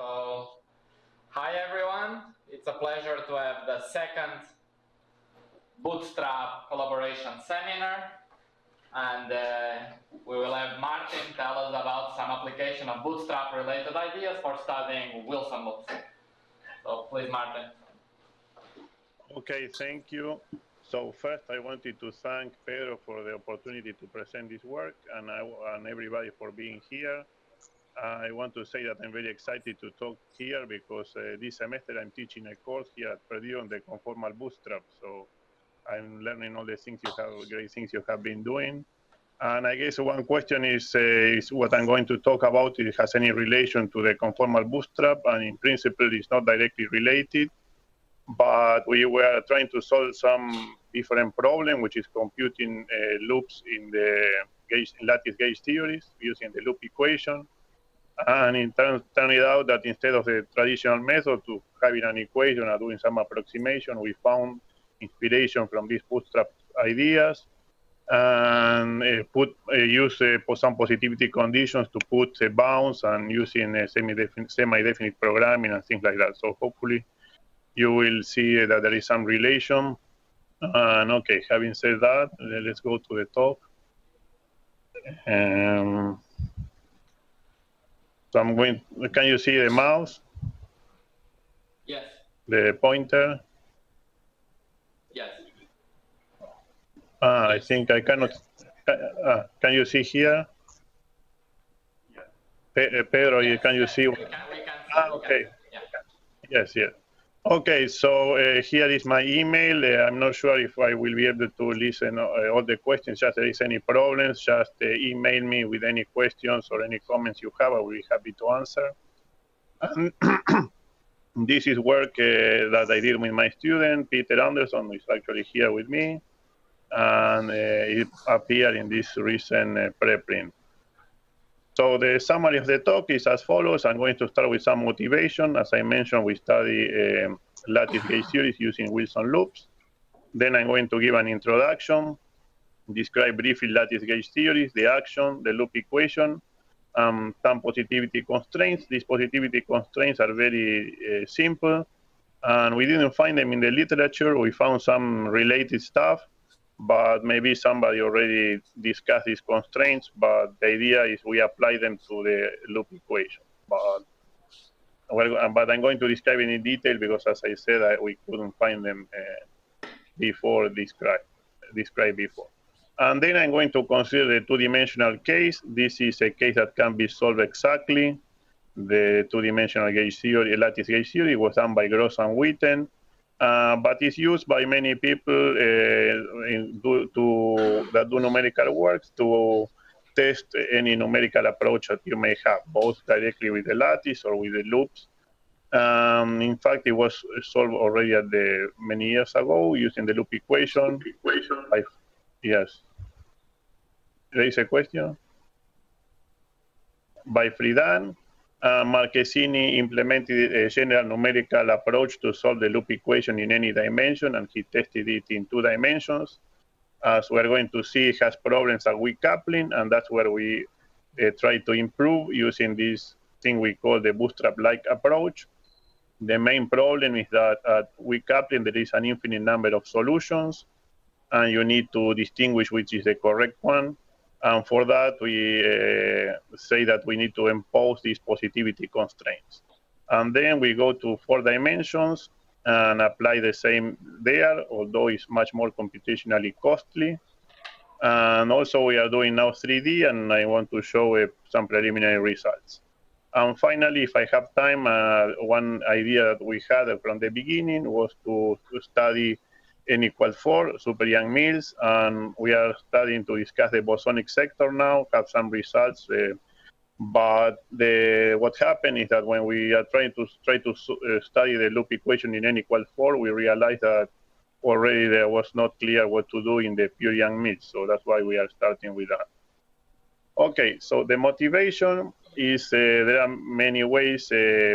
So, hi everyone, it's a pleasure to have the second Bootstrap collaboration seminar, and we will have Martin tell us about some application of Bootstrap related ideas for studying Wilson loops. So please, Martin. Okay, thank you. So first I wanted to thank Pedro for the opportunity to present this work, and everybody for being here. I want to say that I'm very excited to talk here because this semester I'm teaching a course here at Purdue on the conformal bootstrap. So I'm learning all the things you have, great things you have been doing. And I guess one question is what I'm going to talk about, it has any relation to the conformal bootstrap, and in principle it's not directly related, but we were trying to solve some different problem, which is computing loops in the gauge, lattice gauge theories using the loop equation. And it turned out that instead of the traditional method to having an equation and doing some approximation, we found inspiration from these bootstrap ideas and use some positivity conditions to put the bounds and using semi-definite programming and things like that. So hopefully you will see that there is some relation. And okay, having said that, let's go to the top. So I'm going, can you see the mouse? Yes. The pointer? Yes. I think I cannot, can you see here? Yeah. Pedro, yes. Can you see? Okay. Yeah. Yes, yes. Okay, so here is my email. I'm not sure if I will be able to listen all the questions. Just if there is any problems, just email me with any questions or any comments you have. I will be happy to answer. And this is work that I did with my student, Peter Anderson, who is actually here with me. And it appeared in this recent preprint. So the summary of the talk is as follows. I'm going to start with some motivation. As I mentioned, we study lattice gauge theories using Wilson loops. Then I'm going to give an introduction, describe briefly lattice gauge theories, the action, the loop equation, some positivity constraints. These positivity constraints are very simple, and we didn't find them in the literature. We found some related stuff, but maybe somebody already discussed these constraints, but the idea is we apply them to the loop equation. But I'm going to describe it in detail because, as I said, we couldn't find them described before. And then I'm going to consider the two-dimensional case. This is a case that can be solved exactly. The two-dimensional gauge theory, lattice gauge theory, was done by Gross and Witten. But it's used by many people that do numerical works to test any numerical approach that you may have, both directly with the lattice or with the loops. In fact, it was solved already at many years ago using the loop equation. Yes. There is a question? By Friedan. Marquesini implemented a general numerical approach to solve the loop equation in any dimension, and he tested it in two dimensions. As we're going to see, it has problems at weak coupling, and that's where we try to improve using this thing we call the bootstrap-like approach. The main problem is that at weak coupling, there is an infinite number of solutions, and you need to distinguish which is the correct one. And for that, we say that we need to impose these positivity constraints. And then we go to four dimensions and apply the same there, although it's much more computationally costly. And also we are doing now 3D, and I want to show some preliminary results. And finally, if I have time, one idea that we had from the beginning was to study N equal 4, super Young Mills, and we are starting to discuss the bosonic sector now, have some results, but what happened is that when we are trying to study the loop equation in N equal 4, we realized that already there was not clear what to do in the pure Young Mills, so that's why we are starting with that. Okay, so the motivation is there are many ways,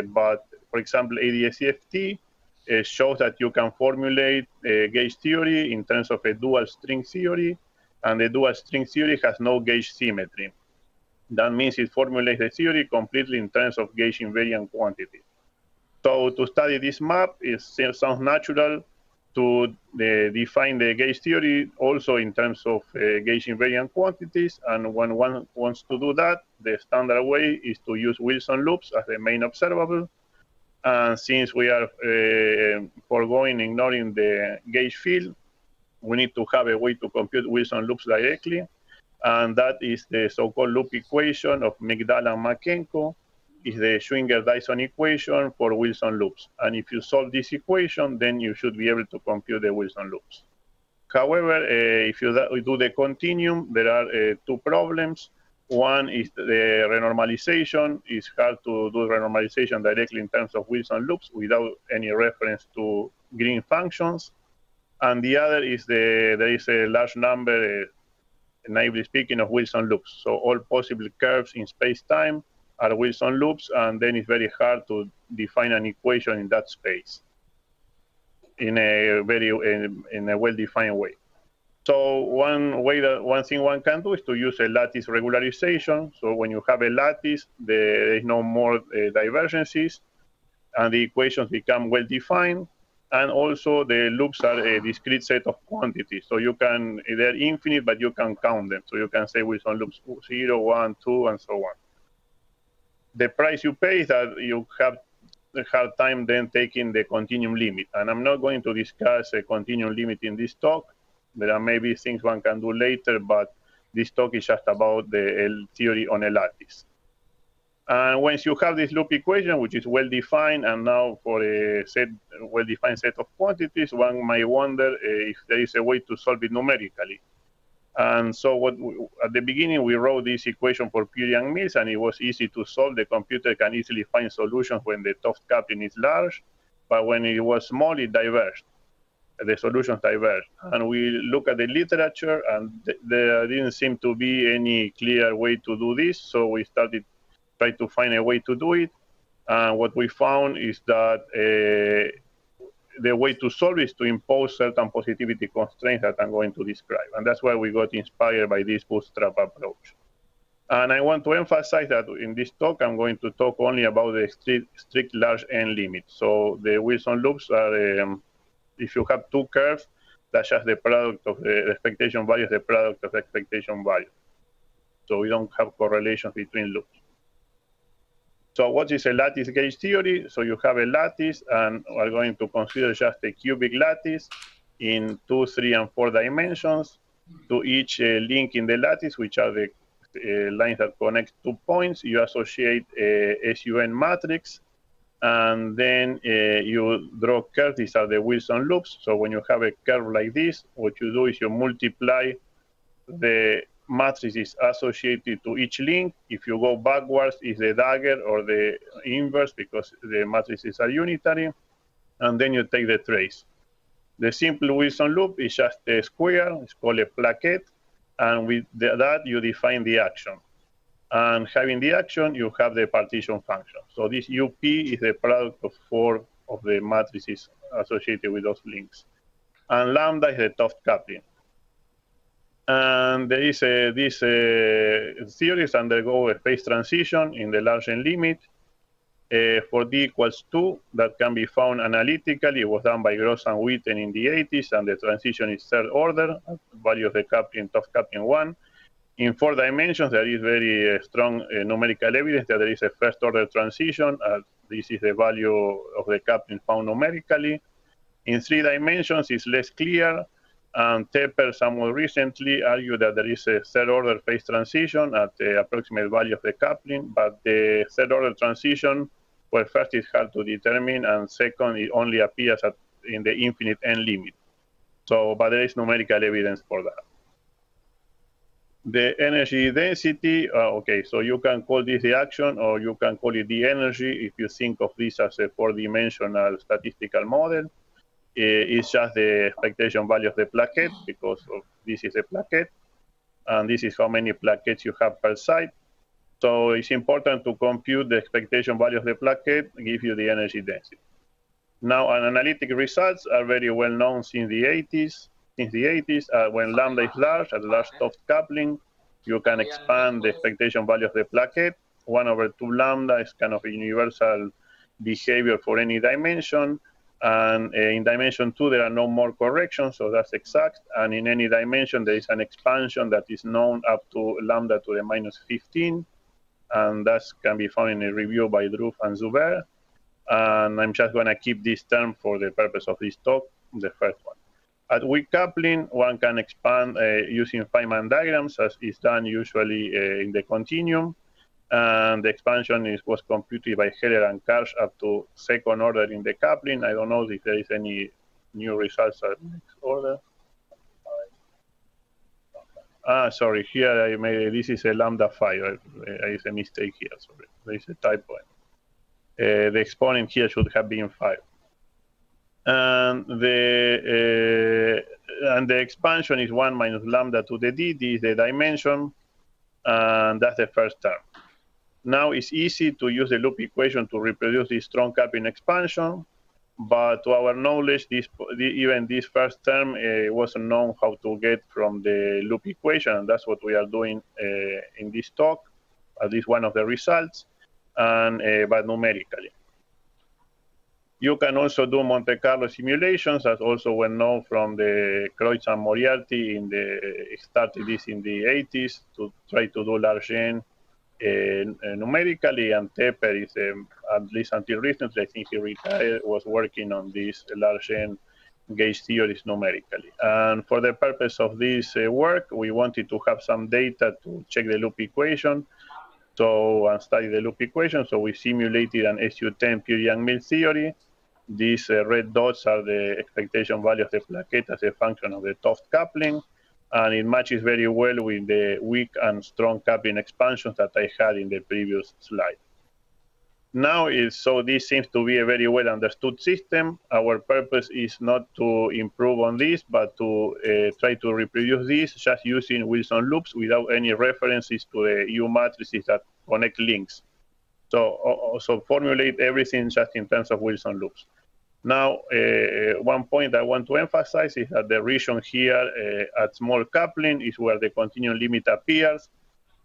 but for example, AdS/CFT. Shows that you can formulate gauge theory in terms of a dual string theory, and the dual string theory has no gauge symmetry. That means it formulates the theory completely in terms of gauging invariant quantities. So to study this map, it sounds natural to define the gauge theory also in terms of gauge invariant quantities. And when one wants to do that, the standard way is to use Wilson loops as the main observable. And since we are ignoring the gauge field, we need to have a way to compute Wilson loops directly. And that is the so-called loop equation of Migdal and Makeenko, is the Schwinger-Dyson equation for Wilson loops. And if you solve this equation, then you should be able to compute the Wilson loops. However, if you do the continuum, there are two problems. One is the renormalization. It's hard to do renormalization directly in terms of Wilson loops without any reference to Green functions. And the other is there is a large number, naively speaking, of Wilson loops. So all possible curves in space-time are Wilson loops, and then it's very hard to define an equation in that space in a very well-defined way. So one thing one can do is to use a lattice regularization. So when you have a lattice, there is no more divergences, and the equations become well-defined. And also the loops are a discrete set of quantities. So you can, they're infinite, but you can count them. So you can say Wilson loops 0, 1, 2, and so on. The price you pay is that you have a hard time then taking the continuum limit. And I'm not going to discuss a continuum limit in this talk. There are maybe things one can do later, but this talk is just about the theory on a lattice. And once you have this loop equation, which is well-defined, and now for a well-defined set of quantities, one may wonder if there is a way to solve it numerically. And so at the beginning, we wrote this equation for Puri and Mills, and it was easy to solve. The computer can easily find solutions when the Toft coupling is large, but when it was small, it diverged. The solutions diverged. And we look at the literature, and there didn't seem to be any clear way to do this, so we started try to find a way to do it. And what we found is that the way to solve is to impose certain positivity constraints that I'm going to describe. And that's why we got inspired by this bootstrap approach. And I want to emphasize that in this talk, I'm going to talk only about the strict large n limit. So the Wilson loops are, if you have two curves, that's just the product of the expectation values, the product of expectation values. So we don't have correlations between loops. So what is a lattice gauge theory? So you have a lattice, and we're going to consider just a cubic lattice in 2, 3, and 4 dimensions. To each link in the lattice, which are the lines that connect 2 points, you associate a SUN matrix, and then you draw curves. These are the Wilson loops. So when you have a curve like this, what you do is you multiply the matrix is associated to each link. If you go backwards, it's the dagger or the inverse, because the matrices are unitary, and then you take the trace. The simple Wilson loop is just a square. It's called a plaquette, and with that you define the action. And having the action, you have the partition function. So this UP is the product of 4 of the matrices associated with those links. And lambda is the Toft coupling. And there is these theories undergo a phase transition in the large n limit for d equals 2. That can be found analytically. It was done by Gross and Witten in the 80s, and the transition is third order, value of the coupling, Toft coupling 1. In 4 dimensions, there is very strong numerical evidence that there is a first order transition. This is the value of the coupling found numerically. In 3 dimensions, it's less clear. And Teper, somewhat recently, argued that there is a third-order phase transition at the approximate value of the coupling, but the third-order transition, well, first it's hard to determine, and second, it only appears in the infinite n limit. So, but there is numerical evidence for that. The energy density, okay, so you can call this the action, or you can call it the energy if you think of this as a 4-dimensional statistical model. It's just the expectation value of the plaquette, because this is a plaquette, and this is how many plaquettes you have per site. So it's important to compute the expectation value of the plaquette and give you the energy density. Now, analytic results are very well known since the 80s. When lambda is large, at large Toft coupling, you can expand the expectation value of the placket. 1/2 lambda is kind of a universal behavior for any dimension. And in dimension 2, there are no more corrections, so that's exact. And in any dimension, there is an expansion that is known up to lambda to the minus 15. And that can be found in a review by Druf and Zuber. And I'm just going to keep this term for the purpose of this talk, the first one. At weak coupling, one can expand using Feynman diagrams, as is done usually in the continuum. And the expansion was computed by Heller and Karsh up to second order in the coupling. I don't know if there is any new results at next order. Ah, sorry, here I made, this is a lambda 5. There is a mistake here, sorry. There is a typo. The exponent here should have been 5. And the expansion is 1 minus lambda to the d. This is the dimension. And that's the first term. Now, it's easy to use the loop equation to reproduce this strong coupling expansion. But to our knowledge, even this first term wasn't known how to get from the loop equation. And that's what we are doing in this talk, at least one of the results, and but numerically. You can also do Monte Carlo simulations, as also well known from the Kreutz and Moriarty in the started this in the 80s to try to do large n numerically. And Teper is, at least until recently, I think he retired, was working on these large n gauge theories numerically. And for the purpose of this work, we wanted to have some data to check the loop equation. So, and study the loop equation. So we simulated an SU10 pure Young-Mills theory. These red dots are the expectation value of the placket as a function of the Toft coupling. And it matches very well with the weak and strong coupling expansions that I had in the previous slide. Now, so this seems to be a very well understood system. Our purpose is not to improve on this, but to try to reproduce this just using Wilson loops without any references to the U matrices that connect links. So also formulate everything just in terms of Wilson loops. Now, one point I want to emphasize is that the region here at small coupling is where the continuum limit appears.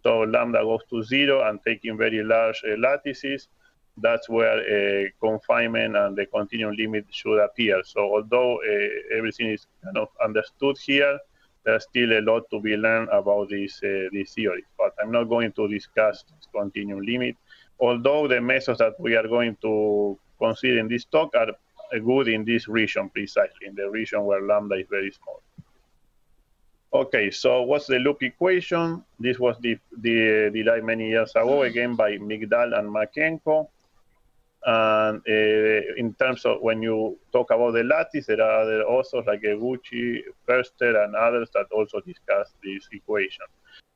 So lambda goes to 0 and taking very large lattices. That's where confinement and the continuum limit should appear. So although everything is kind of understood here, there's still a lot to be learned about this theory. But I'm not going to discuss this continuum limit, although the methods that we are going to consider in this talk are good in this region precisely, in the region where lambda is very small. Okay, so what's the loop equation? This was derived many years ago, again by Migdal and Makeenko. And in terms of when you talk about the lattice, there are other authors like Eguchi, Ferster, and others that also discuss this equation.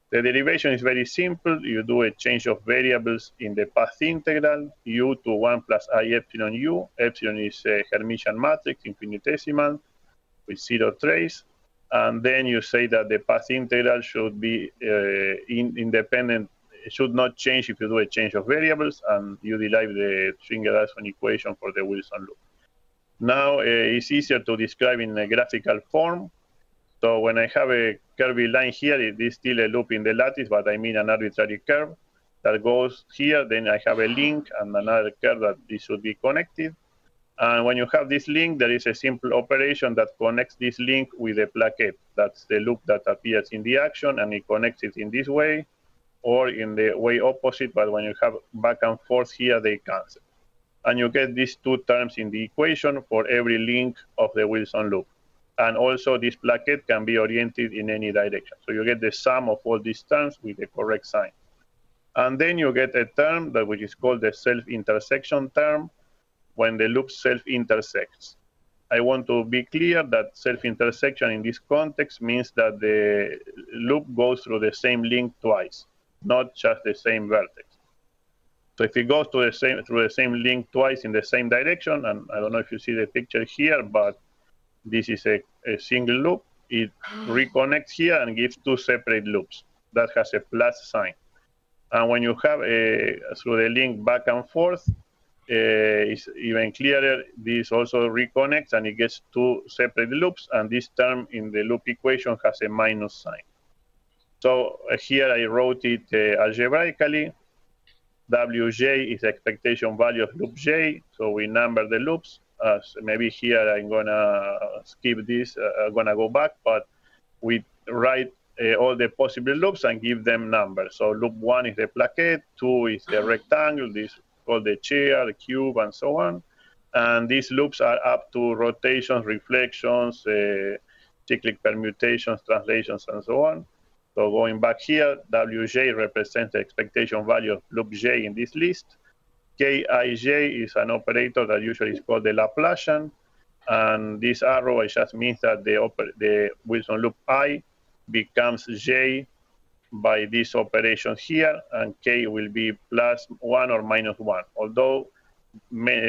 The derivation is very simple. You do a change of variables in the path integral, u to 1 plus I epsilon u. Epsilon is a Hermitian matrix, infinitesimal, with 0 trace. And then you say that the path integral should be independent, it should not change if you do a change of variables, and you derive the Schwinger-Dyson equation for the Wilson loop. Now it's easier to describe in a graphical form. So when I have a curvy line here, it is still a loop in the lattice, but I mean an arbitrary curve that goes here. Then I have a link and another curve that this should be connected. And when you have this link, there is a simple operation that connects this link with the placket. That's the loop that appears in the action, and it connects it in this way or in the way opposite. But when you have back and forth here, they cancel. And you get these two terms in the equation for every link of the Wilson loop. And also, this placket can be oriented in any direction. So you get the sum of all these terms with the correct sign. And then you get a term that which is called the self-intersection term, when the loop self-intersects. I want to be clear that self-intersection in this context means that the loop goes through the same link twice, not just the same vertex. So if it goes through the same link twice in the same direction, and I don't know if you see the picture here, but this is a single loop. It reconnects here and gives two separate loops. That has a plus sign. And when you have through the link back and forth, it's even clearer. This also reconnects and it gets two separate loops, and this term in the loop equation has a minus sign. So here I wrote it algebraically. Wj is the expectation value of loop j, so we number the loops. So maybe here I'm gonna skip this, I'm gonna go back, but we write all the possible loops and give them numbers. So loop 1 is the placket, 2 is the rectangle, this is called the chair, the cube, and so on. And these loops are up to rotations, reflections, cyclic permutations, translations, and so on. So going back here, Wj represents the expectation value of loop j in this list. Kij is an operator that usually is called the Laplacian. And this arrow, it just means that the Wilson loop I becomes j by this operation here, and k will be +1 or -1. Although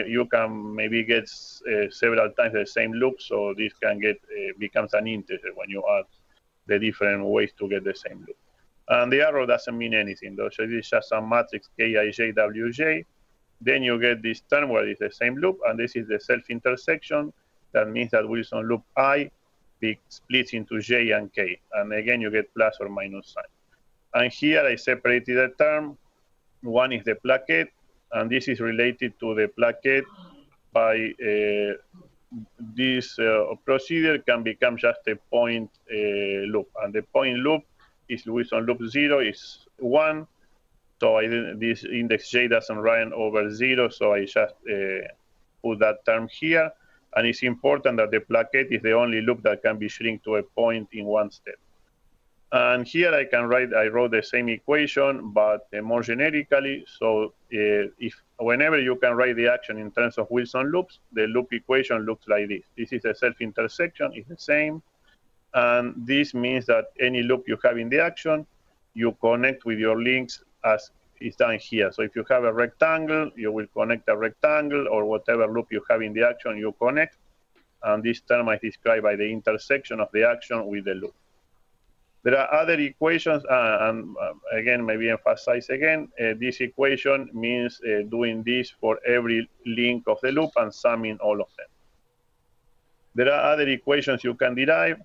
you can maybe get several times the same loop, so this can get becomes an integer when you add the different ways to get the same loop. And the arrow doesn't mean anything, though. So it's just a matrix Kijwj. Then you get this term where it's the same loop, and this is the self-intersection. That means that Wilson loop I splits into j and k, and again you get +or - sign. And here I separated a term. One is the placket, and this is related to the placket by this procedure can become just a point loop, and the point loop is Wilson loop 0 is 1, so this index j doesn't run over 0, so I just put that term here. And it's important that the placket is the only loop that can be shrunk to a point in one step. And here I can write, I wrote the same equation, but more generically. So whenever you can write the action in terms of Wilson loops, the loop equation looks like this. This is a self-intersection, it's the same. And this means that any loop you have in the action, you connect with your links as is done here. So if you have a rectangle, you will connect a rectangle, or whatever loop you have in the action, you connect. And this term is described by the intersection of the action with the loop. There are other equations, and again, maybe emphasize again, this equation means doing this for every link of the loop and summing all of them. There are other equations you can derive.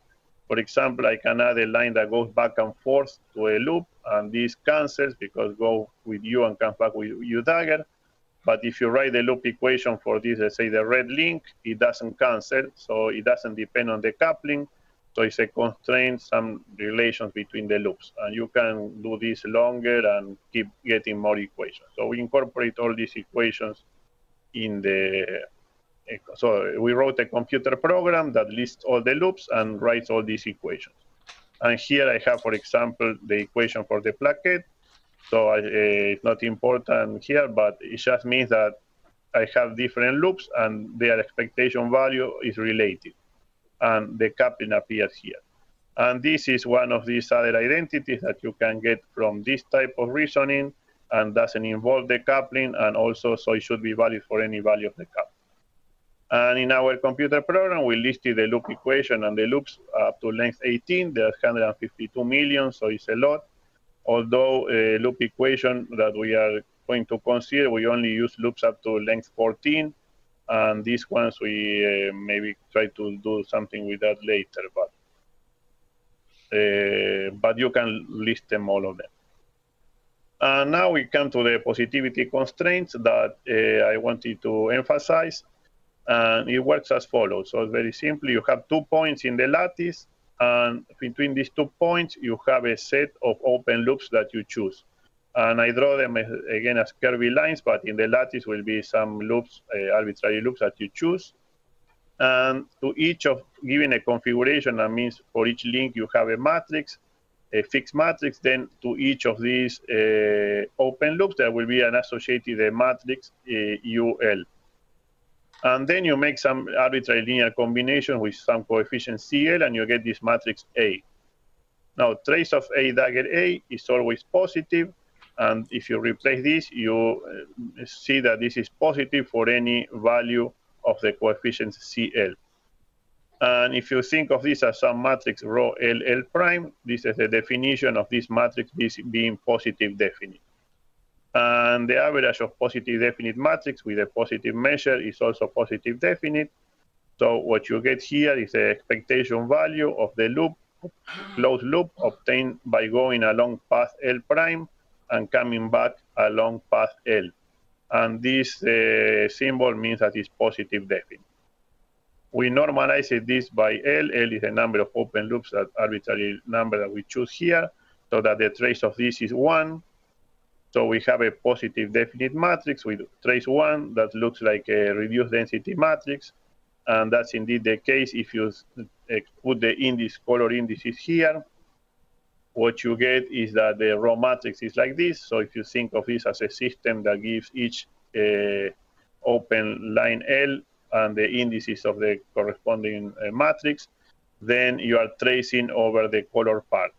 For example, I can add a line that goes back and forth to a loop, and this cancels because go with you and comes back with you dagger. But if you write the loop equation for this, let's say the red link, it doesn't cancel, so it doesn't depend on the coupling. So it's a constraint, some relations between the loops. And you can do this longer and keep getting more equations. So we incorporate all these equations in the... So we wrote a computer program that lists all the loops and writes all these equations. And here I have, for example, the equation for the placket. So it's not important here, but it just means that I have different loops and their expectation value is related. And the coupling appears here. And this is one of these other identities that you can get from this type of reasoning and doesn't involve the coupling, and also so it should be valid for any value of the coupling. And in our computer program, we listed the loop equation and the loops up to length 18. There's 152 million, so it's a lot. Although a loop equation that we are going to consider, we only use loops up to length 14. And these ones, we maybe try to do something with that later, but you can list them, all of them. And now we come to the positivity constraints that I wanted to emphasize. And it works as follows. So very simply, you have 2 points in the lattice, and between these 2 points, you have a set of open loops that you choose. And I draw them, again, as curvy lines, but in the lattice will be some loops, arbitrary loops that you choose. And to each of given a configuration, that means for each link you have a matrix, a fixed matrix. Then to each of these open loops, there will be an associated matrix UL. And then you make some arbitrary linear combination with some coefficient CL, and you get this matrix A. Now, trace of A dagger A is always positive. And if you replace this, you see that this is positive for any value of the coefficient CL. And if you think of this as some matrix rho LL prime, this is the definition of this matrix being positive definite. And the average of positive definite matrix with a positive measure is also positive definite. So what you get here is the expectation value of the loop closed loop obtained by going along path L prime and coming back along path L. And this symbol means that it's positive definite. We normalize this by L. L is the number of open loops, that arbitrary number that we choose here, so that the trace of this is 1. So we have a positive definite matrix with trace 1 that looks like a reduced density matrix. And that's indeed the case if you put the index, color indices here. What you get is that the row matrix is like this. So if you think of this as a system that gives each open line L and the indices of the corresponding matrix, then you are tracing over the color part.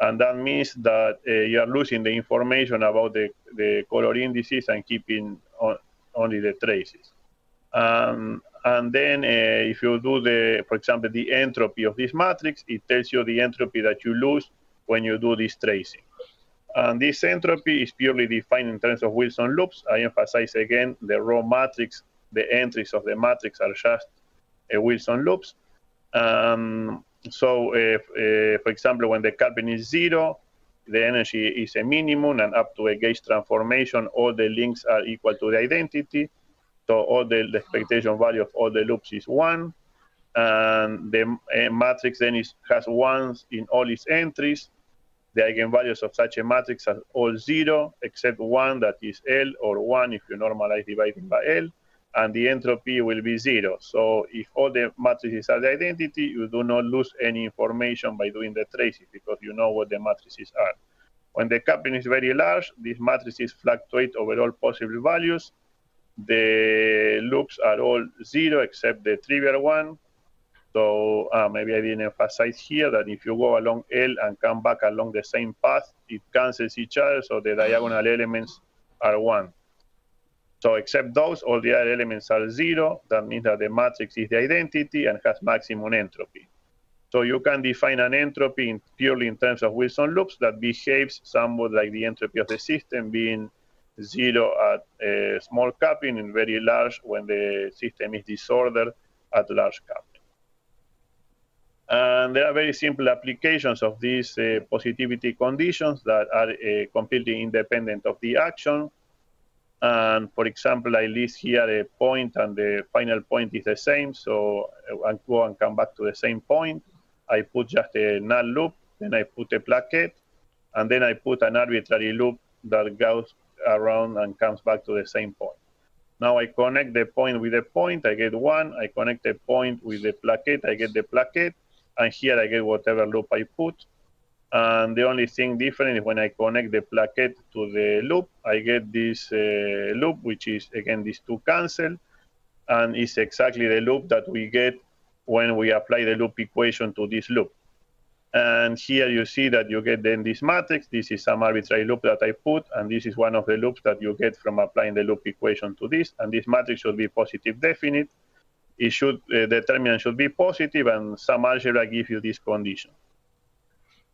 And that means that you are losing the information about the color indices and keeping only the traces. And then if you do, for example, the entropy of this matrix, it tells you the entropy that you lose when you do this tracing. And this entropy is purely defined in terms of Wilson loops. I emphasize again the raw matrix, the entries of the matrix are just Wilson loops. So, for example, when the Karpin is 0, the energy is a minimum, and up to a gauge transformation, all the links are equal to the identity. So all the expectation value of all the loops is 1. And the matrix then has 1s in all its entries. The eigenvalues of such a matrix are all 0, except 1 that is L, or 1 if you normalize dividing by L. And the entropy will be 0. So if all the matrices are the identity, you do not lose any information by doing the traces because you know what the matrices are. When the coupling is very large, these matrices fluctuate over all possible values. The loops are all 0 except the trivial one. So maybe I didn't emphasize here that if you go along L and come back along the same path, it cancels each other, so the diagonal elements are 1. So except those, all the other elements are 0. That means that the matrix is the identity and has maximum entropy. So you can define an entropy purely in terms of Wilson loops that behaves somewhat like the entropy of the system, being 0 at a small coupling and very large when the system is disordered at large coupling. And there are very simple applications of these positivity conditions that are completely independent of the action. And for example, I list here a point, and the final point is the same. So I go and come back to the same point. I put just a null loop, then I put a placket, and then I put an arbitrary loop that goes around and comes back to the same point. Now I connect the point with a point, I get 1. I connect the point with the placket, I get the placket. And here I get whatever loop I put. And the only thing different is when I connect the placket to the loop, I get this loop, which is, again, these 2 cancel. And it's exactly the loop that we get when we apply the loop equation to this loop. And here you see that you get then this matrix. This is some arbitrary loop that I put. And this is one of the loops that you get from applying the loop equation to this. And this matrix should be positive definite. It should, determinant should be positive. And some algebra gives you this condition.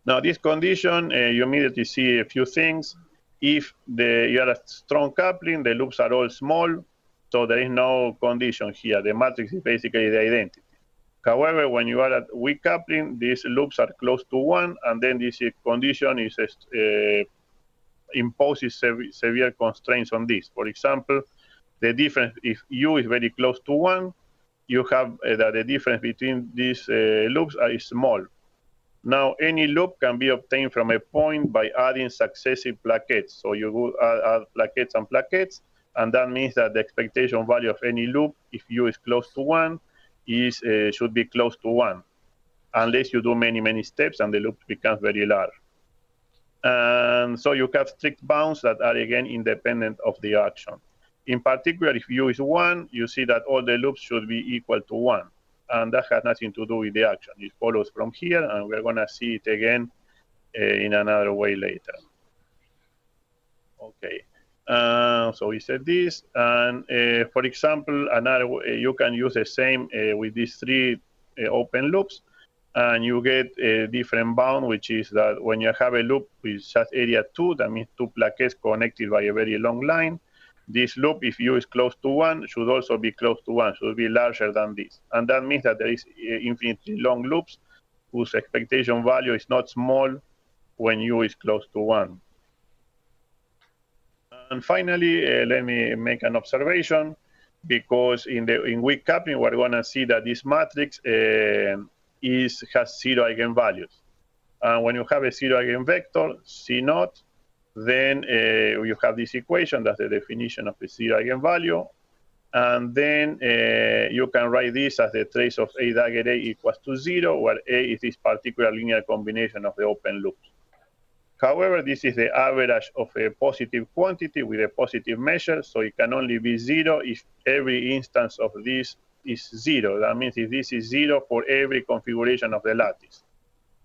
Now, this condition, you immediately see a few things. If you are a strong coupling, the loops are all small, so there is no condition here. The matrix is basically the identity. However, when you are at weak coupling, these loops are close to 1, and then this condition is, imposes severe constraints on this. For example, the difference, if U is very close to 1, you have that the difference between these loops is small. Now, any loop can be obtained from a point by adding successive plackets. So you would add plackets and plackets, and that means that the expectation value of any loop, if U is close to 1, is should be close to 1, unless you do many, many steps and the loop becomes very large. And so you have strict bounds that are, again, independent of the action. In particular, if U is 1, you see that all the loops should be equal to 1. And that has nothing to do with the action. It follows from here, and we're going to see it again in another way later. Okay, so we said this. And for example, another way, you can use the same with these 3 open loops, and you get a different bound, which is that when you have a loop with just area 2, that means 2 plackets connected by a very long line, this loop, if U is close to 1, should also be close to 1, should be larger than this. And that means that there is infinitely long loops whose expectation value is not small when u is close to 1. And finally, let me make an observation, because in weak coupling, we're going to see that this matrix has 0 eigenvalues. And when you have a 0 eigenvector, C0, then you have this equation. That's the definition of a 0 eigenvalue. And then you can write this as the trace of A dagger A equals to 0, where A is this particular linear combination of the open loops. However, this is the average of a positive quantity with a positive measure, so it can only be 0 if every instance of this is 0. That means if this is 0 for every configuration of the lattice.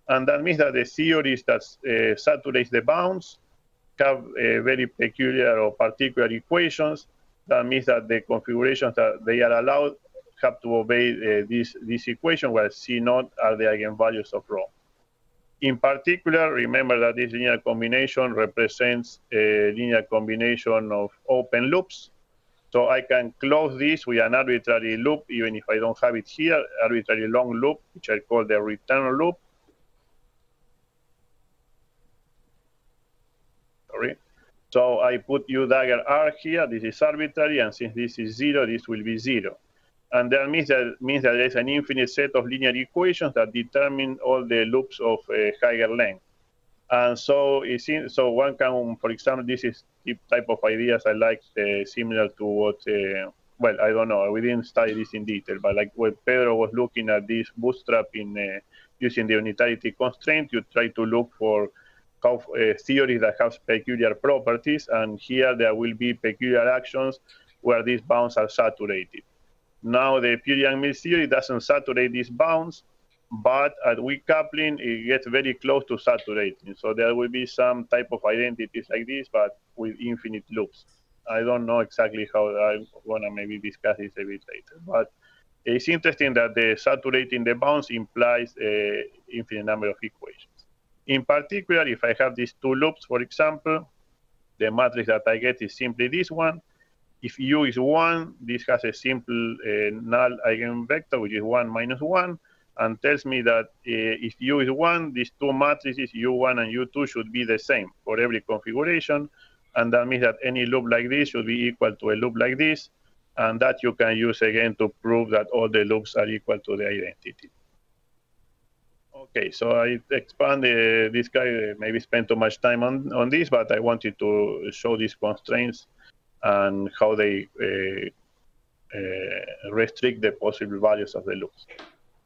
And that means that the theories that saturate the bounds have very peculiar or particular equations. That means that the configurations that they are allowed have to obey this equation, where C0 are the eigenvalues of rho. In particular, remember that this linear combination represents a linear combination of open loops. So I can close this with an arbitrary loop, even if I don't have it here, arbitrary long loop, which I call the return loop. Sorry. So I put U dagger R here. This is arbitrary, and since this is 0, this will be 0. And that means that there is an infinite set of linear equations that determine all the loops of higher length. And so one can, for example, this is the type of ideas I like, similar to what, well, I don't know, we didn't study this in detail, but like when Pedro was looking at this bootstrap in using the unitarity constraint, you try to look for theories that have peculiar properties, and here there will be peculiar actions where these bounds are saturated. Now, the Pure-Yang-Mills theory doesn't saturate these bounds, but at weak coupling, it gets very close to saturating. So there will be some type of identities like this, but with infinite loops. I don't know exactly how. I'm going to maybe discuss this a bit later. But it's interesting that the saturating the bounds implies an infinite number of equations. In particular, if I have these two loops, for example, the matrix that I get is simply this one. If U is 1, this has a simple null eigenvector, which is 1 minus 1, and tells me that if U is 1, these two matrices, U1 and U2, should be the same for every configuration. And that means that any loop like this should be equal to a loop like this, and that you can use again to prove that all the loops are equal to the identity. Okay, so I expand this guy, maybe spent too much time on this, but I wanted to show these constraints and how they restrict the possible values of the loops.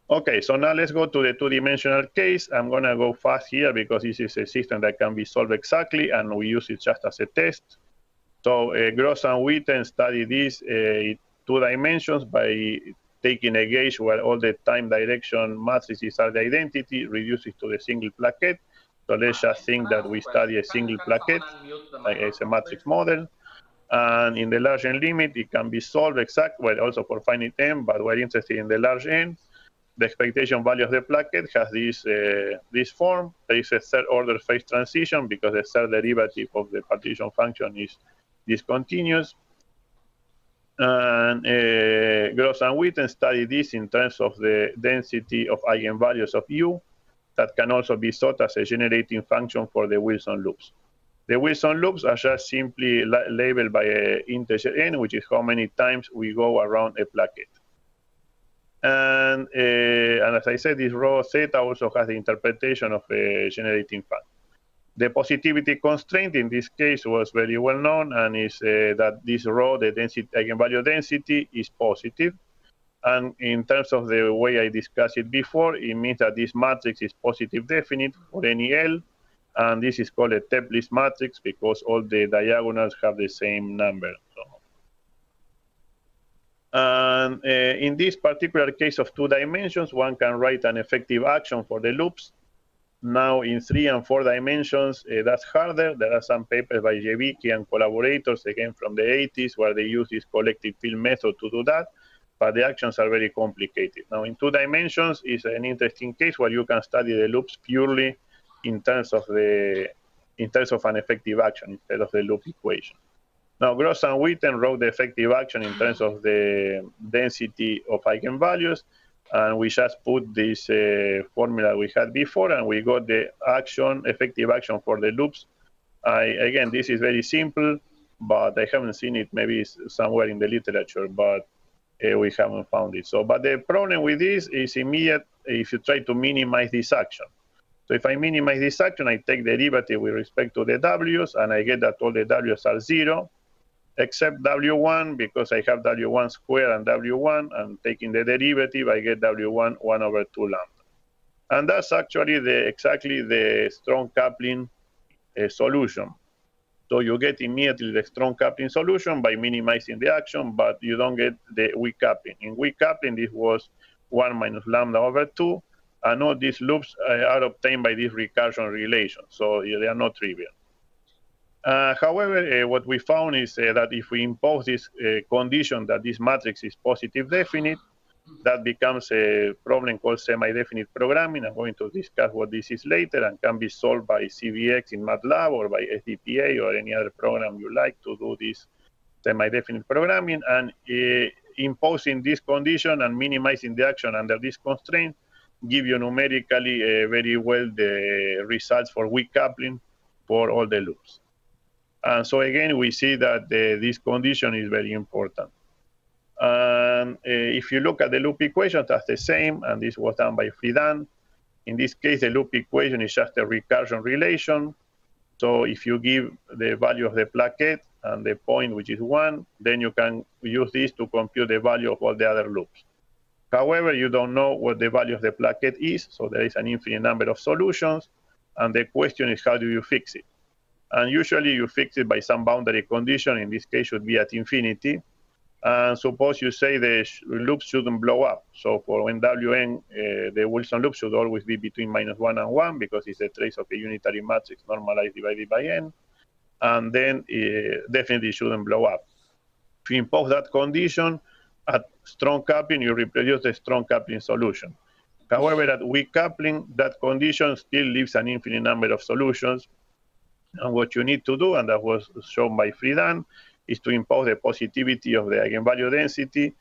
Okay, so now let's go to the two-dimensional case. I'm going to go fast here because this is a system that can be solved exactly, and we use it just as a test. So Gross and Witten studied this in 2 dimensions by taking a gauge where all the time direction matrices are the identity, reduce it to the single plaquette. So let's just think that we study a single plaquette, like it's a matrix model. And in the large n limit, it can be solved exactly, well, also for finite n, but we're interested in the large n. The expectation value of the plaquette has this form. There is a third-order phase transition because the third derivative of the partition function is discontinuous. And Gross and Witten study this in terms of the density of eigenvalues of U that can also be thought as a generating function for the Wilson loops. The Wilson loops are just simply labeled by an integer n, which is how many times we go around a plaquette. And as I said, this rho theta also has the interpretation of a generating function. The positivity constraint in this case was very well known, and is that this rho, the density, eigenvalue density, is positive. And in terms of the way I discussed it before, it means that this matrix is positive definite for any L. And this is called a Teplice matrix because all the diagonals have the same number. So. And in this particular case of 2 dimensions, one can write an effective action for the loops. Now, in 3 and 4 dimensions, that's harder. There are some papers by Jevicki and collaborators, again from the 80s, where they use this collective field method to do that. But the actions are very complicated. Now, in 2 dimensions, is an interesting case where you can study the loops purely in terms of an effective action instead of the loop equation. Now, Gross and Witten wrote the effective action in terms of the density of eigenvalues, and we just put this formula we had before, and we got the action, effective action for the loops. Again, this is very simple, but I haven't seen it. Maybe it's somewhere in the literature, but we haven't found it. So, but the problem with this is immediate if you try to minimize this action. So if I minimize this action, I take derivative with respect to the W's, and I get that all the W's are 0, except W1, because I have W1 squared and W1, and taking the derivative, I get W1 1 over 2 lambda. And that's actually exactly the strong coupling solution. So you get immediately the strong coupling solution by minimizing the action, but you don't get the weak coupling. In weak coupling, this was 1 minus lambda over 2, and all these loops are obtained by this recursion relation, so they are not trivial. However, what we found is that if we impose this condition that this matrix is positive definite, that becomes a problem called semi-definite programming. I'm going to discuss what this is later, and can be solved by CVX in MATLAB or by SDPA or any other program you like to do this semi-definite programming. And imposing this condition and minimizing the action under this constraint give you numerically very well the results for weak coupling for all the loops. And so again, we see that this condition is very important. And if you look at the loop equation, that's the same, and this was done by Friedan. In this case, the loop equation is just a recursion relation. So if you give the value of the placket and the point, which is 1, then you can use this to compute the value of all the other loops. However, you don't know what the value of the placket is, so there is an infinite number of solutions, and the question is, how do you fix it? And usually you fix it by some boundary condition. In this case, should be at infinity. And suppose you say the loop shouldn't blow up. So for when WN, the Wilson loop should always be between -1 and 1, because it's a trace of a unitary matrix normalized divided by n. And then definitely shouldn't blow up. If you impose that condition at strong coupling, you reproduce the strong coupling solution. However, at weak coupling, that condition still leaves an infinite number of solutions. And what you need to do, and that was shown by Friedan, is to impose the positivity of the eigenvalue density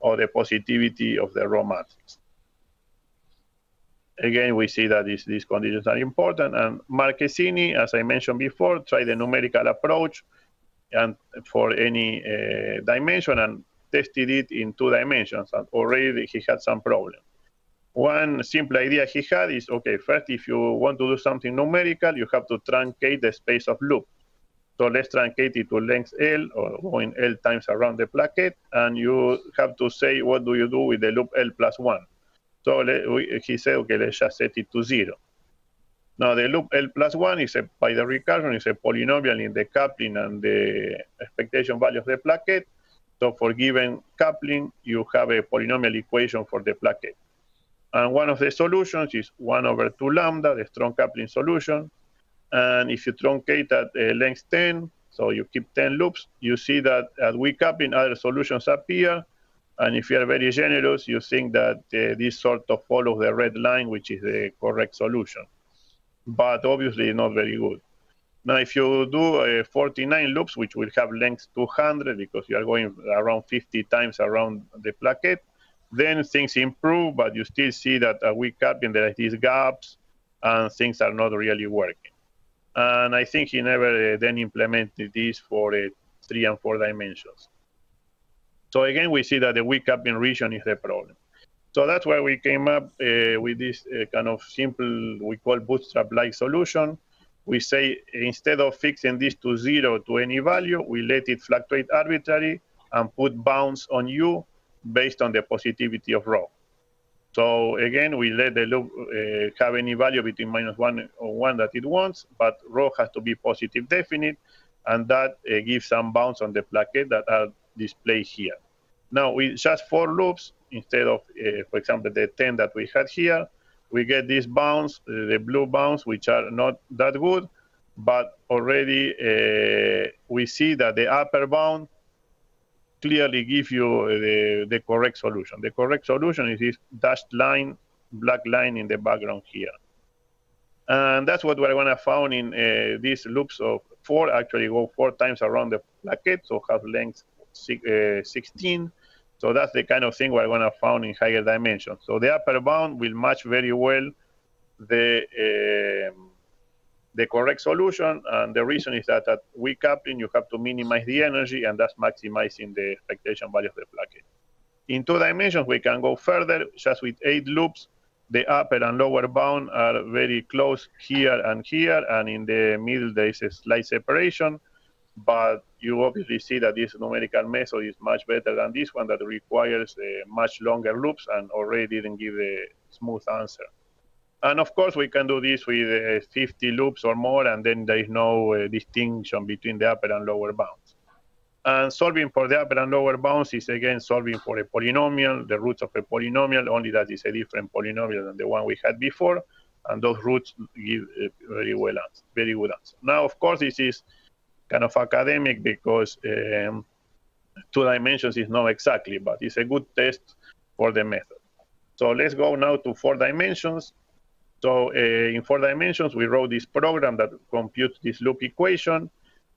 or the positivity of the row matrix. Again, we see that these conditions are important. And Marquesini, as I mentioned before, tried the numerical approach and for any dimension and tested it in 2 dimensions. And already he had some problems. One simple idea he had is, okay, first, if you want to do something numerical, you have to truncate the space of loop. So let's truncate it to length L, or going L times around the placket, and you have to say, what do you do with the loop L plus 1? So he said, okay, let's just set it to 0. Now, the loop L plus 1 is, by the recursion, is a polynomial in the coupling and the expectation value of the placket. So for given coupling, you have a polynomial equation for the placket. And one of the solutions is 1 over 2 lambda, the strong coupling solution. And if you truncate at length 10, so you keep 10 loops, you see that at weak coupling, other solutions appear. And if you are very generous, you think that this sort of follows the red line, which is the correct solution. But obviously not very good. Now, if you do 49 loops, which will have length 200, because you are going around 50 times around the placket, then things improve, but you still see that at weak coupling there are these gaps, and things are not really working. And I think he never then implemented this for 3 and 4 dimensions. So again, we see that the weak coupling region is the problem. So that's why we came up with this kind of simple, we call bootstrap-like solution. We say, instead of fixing this to 0 to any value, we let it fluctuate arbitrarily and put bounds on U, based on the positivity of rho. So again, we let the loop have any value between -1 or 1 that it wants, but rho has to be positive definite, and that gives some bounds on the placket that are displayed here. Now, with just 4 loops, instead of, for example, the 10 that we had here, we get these bounds, the blue bounds, which are not that good, but already we see that the upper bound clearly give you the correct solution. The correct solution is this dashed line, black line in the background here. And that's what we're going to find in these loops of 4, actually go 4 times around the placket, so have length 16. So that's the kind of thing we're going to find in higher dimensions. So the upper bound will match very well the correct solution, and the reason is that at weak coupling you have to minimize the energy, and that's maximizing the expectation value of the placket. In two dimensions we can go further. Just with 8 loops, the upper and lower bound are very close here, and in the middle there is a slight separation, but you obviously see that this numerical method is much better than this one that requires much longer loops and already didn't give a smooth answer. And of course, we can do this with 50 loops or more, and then there is no distinction between the upper and lower bounds. And solving for the upper and lower bounds is again solving for a polynomial, the roots of a polynomial, only that is a different polynomial than the one we had before, and those roots give a very good answer. Now, of course, this is kind of academic because two dimensions is not exactly, but it's a good test for the method. So let's go now to 4 dimensions. So in 4 dimensions, we wrote this program that computes this loop equation.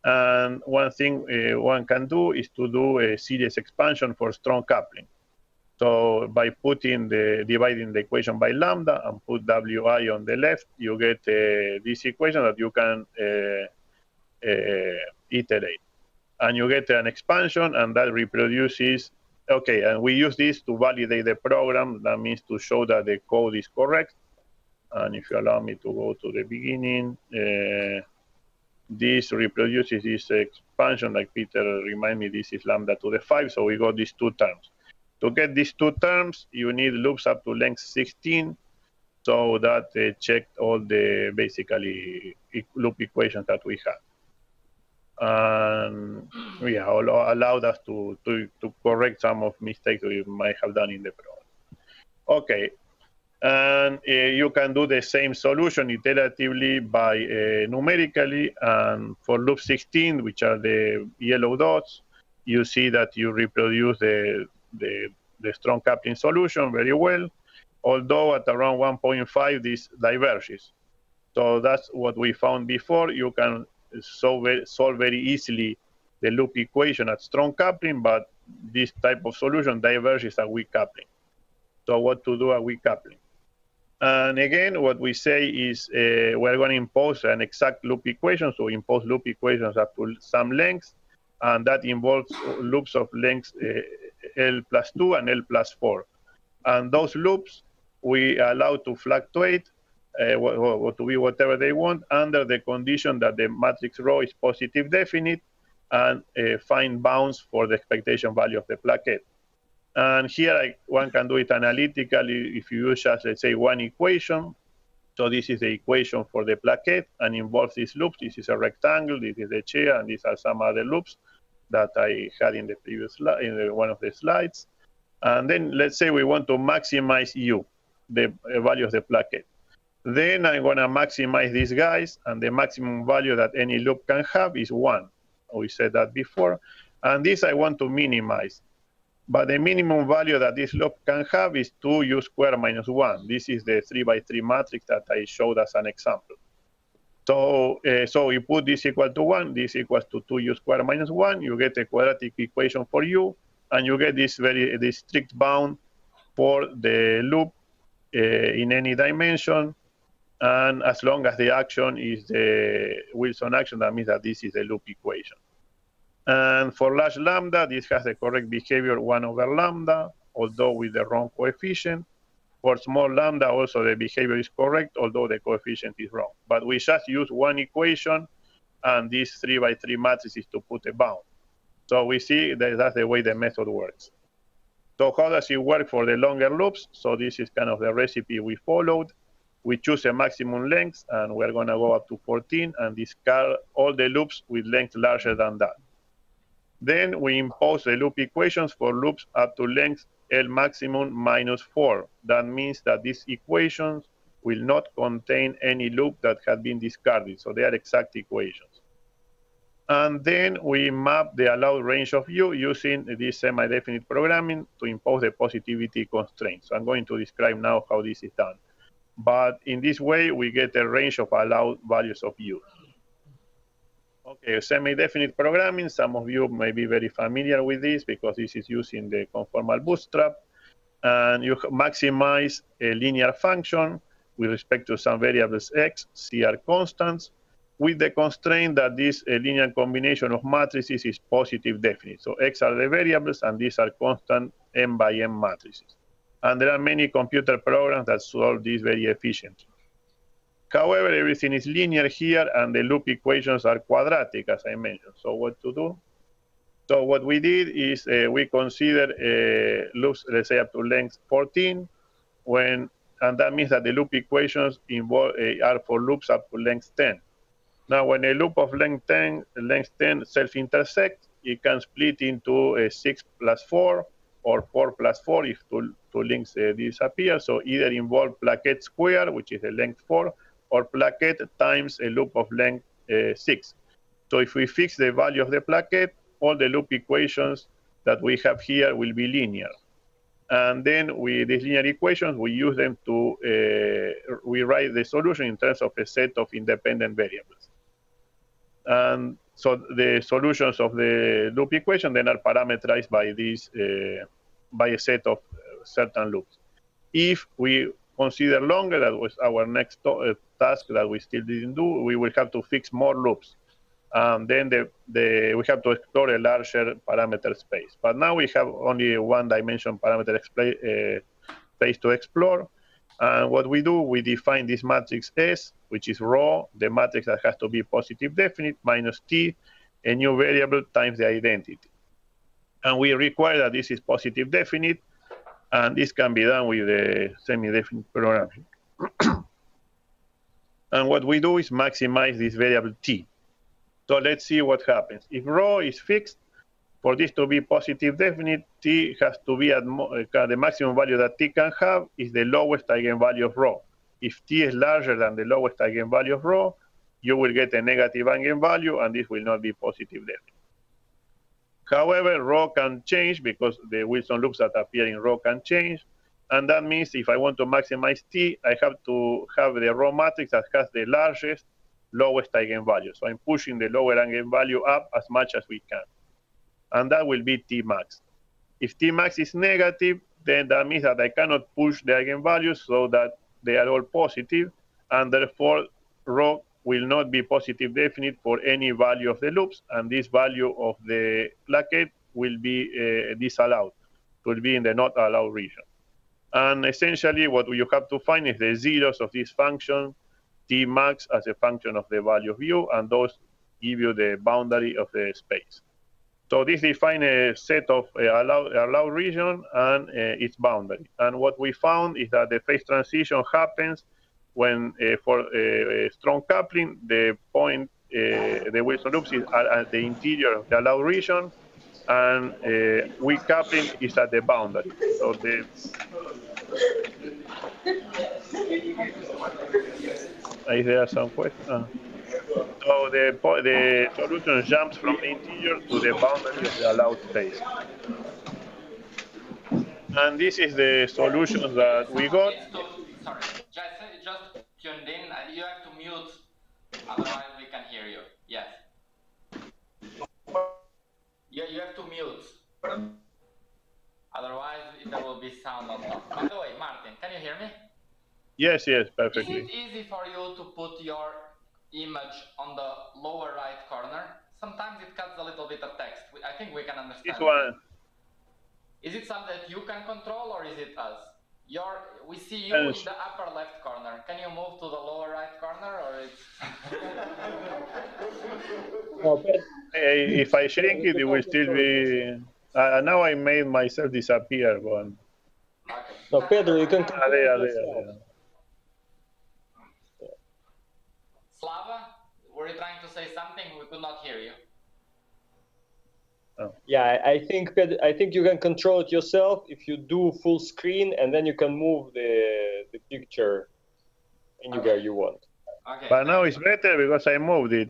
And one thing one can do is to do a series expansion for strong coupling. So by dividing the equation by lambda and put Wi on the left, you get this equation that you can iterate. And you get an expansion, and that reproduces. OK, and we use this to validate the program. That means to show that the code is correct. And if you allow me to go to the beginning, this reproduces this expansion. Like Peter reminded me, this is lambda to the 5, so we got these 2 terms. To get these 2 terms, you need loops up to length 16, so that checked all the, basically, loop equations that we had. And yeah, allowed us to correct some of mistakes we might have done in the program. OK. And you can do the same solution iteratively by numerically. And for loop 16, which are the yellow dots, you see that you reproduce the strong coupling solution very well, although at around 1.5, this diverges. So that's what we found before. You can solve very easily the loop equation at strong coupling, but this type of solution diverges at weak coupling. So what to do at weak coupling? And again, what we say is we're going to impose an exact loop equation, so impose loop equations up to some length, and that involves loops of length L plus 2 and L plus 4. And those loops we allow to fluctuate or to be whatever they want under the condition that the matrix row is positive definite and find bounds for the expectation value of the placket. And here one can do it analytically if you use just, let's say, one equation. So this is the equation for the placket and involves these loops. This is a rectangle, this is the chair, and these are some other loops that I had in the previous slide, in one of the slides. And then let's say we want to maximize U, the value of the placket. Then I'm going to maximize these guys, and the maximum value that any loop can have is 1. We said that before. And this I want to minimize. But the minimum value that this loop can have is 2u squared minus 1. This is the 3 by 3 matrix that I showed as an example. So, so you put this equal to 1, this equals to 2u squared minus 1. You get a quadratic equation for u, and you get this this strict bound for the loop in any dimension. And as long as the action is the Wilson action, that means that this is the loop equation. And for large lambda, this has the correct behavior 1/λ, although with the wrong coefficient. For small lambda, also the behavior is correct, although the coefficient is wrong. But we just use one equation, and this 3 by 3 matrix is to put a bound. So we see that that's the way the method works. So how does it work for the longer loops? So this is kind of the recipe we followed. We choose a maximum length, and we're going to go up to 14, and discard all the loops with length larger than that. Then we impose the loop equations for loops up to length L maximum minus 4. That means that these equations will not contain any loop that had been discarded. So they are exact equations. And then we map the allowed range of U using this semi-definite programming to impose the positivity constraints. So I'm going to describe now how this is done. But in this way, we get a range of allowed values of U. Okay, semi-definite programming. Some of you may be very familiar with this because this is using the conformal bootstrap. And you maximize a linear function with respect to some variables x, CR constants, with the constraint that this linear combination of matrices is positive definite. So x are the variables, and these are constant m by m matrices. And there are many computer programs that solve this very efficiently. However, everything is linear here, and the loop equations are quadratic, as I mentioned. So what to do? So what we did is we considered loops, let's say, up to length 14, and that means that the loop equations involve, are for loops up to length 10. Now, when a loop of length 10 self-intersects, it can split into 6 plus 4 or 4 plus 4 if two links disappear. So either involve placket square, which is the length 4, or placket times a loop of length 6. So if we fix the value of the placket, all the loop equations that we have here will be linear. And then with these linear equations, we use them to rewrite the solution in terms of a set of independent variables. And so the solutions of the loop equation then are parameterized by these, by a set of certain loops. If we consider longer, that was our next task that we still didn't do, we will have to fix more loops. Then we have to explore a larger parameter space. But now we have only a one-dimension parameter space to explore. And what we do, we define this matrix S, which is raw, the matrix that has to be positive definite, minus T, a new variable times the identity. And we require that this is positive definite, and this can be done with the semi-definite programming. And what we do is maximize this variable T. So let's see what happens. If rho is fixed, for this to be positive definite, T has to be at the maximum value that T can have is the lowest eigenvalue of rho. If T is larger than the lowest eigenvalue of rho, you will get a negative eigenvalue, and this will not be positive definite. However, rho can change because the Wilson loops that appear in rho can change. And that means if I want to maximize T, I have to have the rho matrix that has the largest lowest eigenvalue. So I'm pushing the lower eigenvalue up as much as we can. And that will be T max. If T max is negative, then that means that I cannot push the eigenvalues so that they are all positive, and therefore rho will not be positive definite for any value of the loops, and this value of the placket will be disallowed. It will be in the not allowed region. And essentially what you have to find is the zeros of this function T max as a function of the value of u, and those give you the boundary of the space. So this defines a set of allowed region and its boundary. And what we found is that the phase transition happens when, for a strong coupling, the point, the Wilson loops are at the interior of the allowed region, and weak coupling is at the boundary. So the is there some question? So the solution jumps from the interior to the boundary of the allowed space. And this is the solution that we got. Sorry, just tuned in. You have to mute, otherwise we can hear you. Yes. Yeah, you have to mute. Otherwise, there will be sound on top. By the way, Martin, can you hear me? Yes, yes, perfectly. Is it easy for you to put your image on the lower right corner? Sometimes it cuts a little bit of text. I think we can understand. This one. Is it something that you can control, or is it us? We see you in the upper left corner. Can you move to the lower right corner, or it's... No, but if I shrink it, it will still be... now I made myself disappear. But... Okay. So Pedro, you can... Slava, were you trying to say something? We could not hear you. Oh. Yeah, I think you can control it yourself if you do full screen, and then you can move the picture anywhere you want. Okay. But now it's better because I moved it.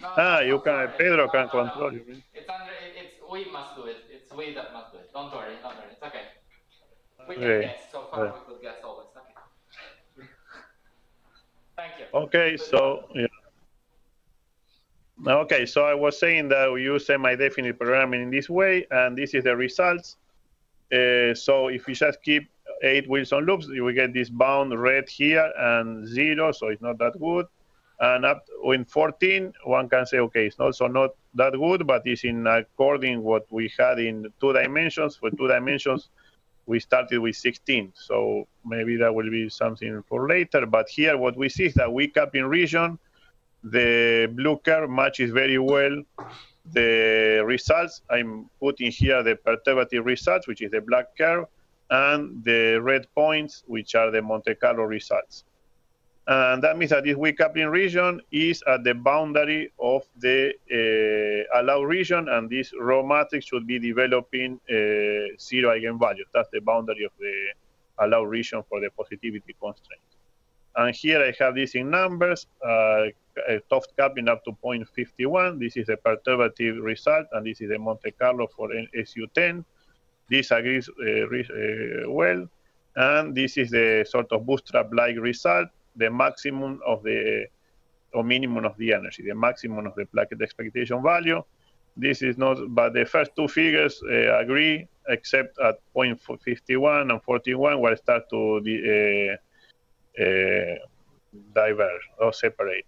No, you can. Sorry. Pedro can control it. We must do it. It's we that must do it. Don't worry, don't worry. It's okay. We can guess. So far, we could guess always. Okay. Thank you. Okay, so yeah. Okay, so I was saying that we use semi-definite programming in this way, and this is the results. So if we just keep 8 Wilson loops, we get this bound red here and 0, so it's not that good. And up in 14, one can say, okay, it's also not that good, but it's in according what we had in 2 dimensions. For 2 dimensions, we started with 16. So maybe that will be something for later. But here what we see is that we cap in region. The blue curve matches very well the results. I'm putting here the perturbative results, which is the black curve, and the red points, which are the Monte Carlo results. And that means that this weak coupling region is at the boundary of the allowed region, and this row matrix should be developing 0 eigenvalues. That's the boundary of the allowed region for the positivity constraint. And here I have this in numbers, soft coupling up to 0.51. This is a perturbative result, and this is the Monte Carlo for SU10. This agrees well, and this is the sort of bootstrap-like result, the maximum of the, or minimum of the energy, the maximum of the Plaquette expectation value. This is not, but the first 2 figures agree, except at 0.51 and 41, where I start to diverge or separate.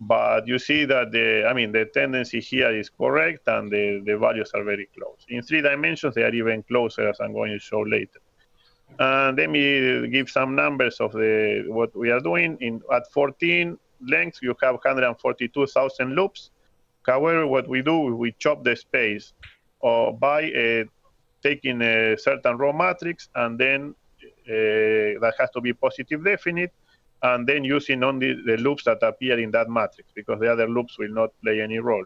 But you see that the, I mean, the tendency here is correct, and the values are very close. In 3 dimensions, they are even closer, as I'm going to show later. And let me give some numbers of the what we are doing. At 14 lengths, you have 142,000 loops. However, what we do, we chop the space by taking a certain row matrix, and then that has to be positive definite, and then using only the loops that appear in that matrix, because the other loops will not play any role.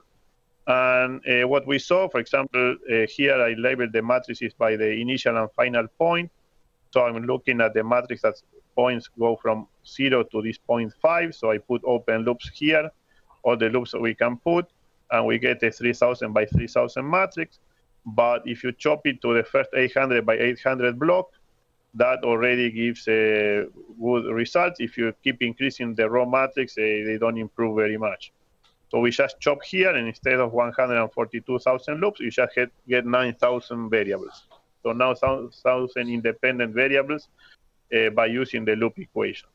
And what we saw, for example, here I labeled the matrices by the initial and final point. So I'm looking at the matrix that points go from 0 to this 0.5. So I put open loops here, all the loops that we can put, and we get a 3,000 by 3,000 matrix. But if you chop it to the first 800 by 800 block, that already gives a good result. If you keep increasing the row matrix, they don't improve very much. So we just chop here, and instead of 142,000 loops, you just get 9,000 variables. So now 1,000 independent variables by using the loop equations.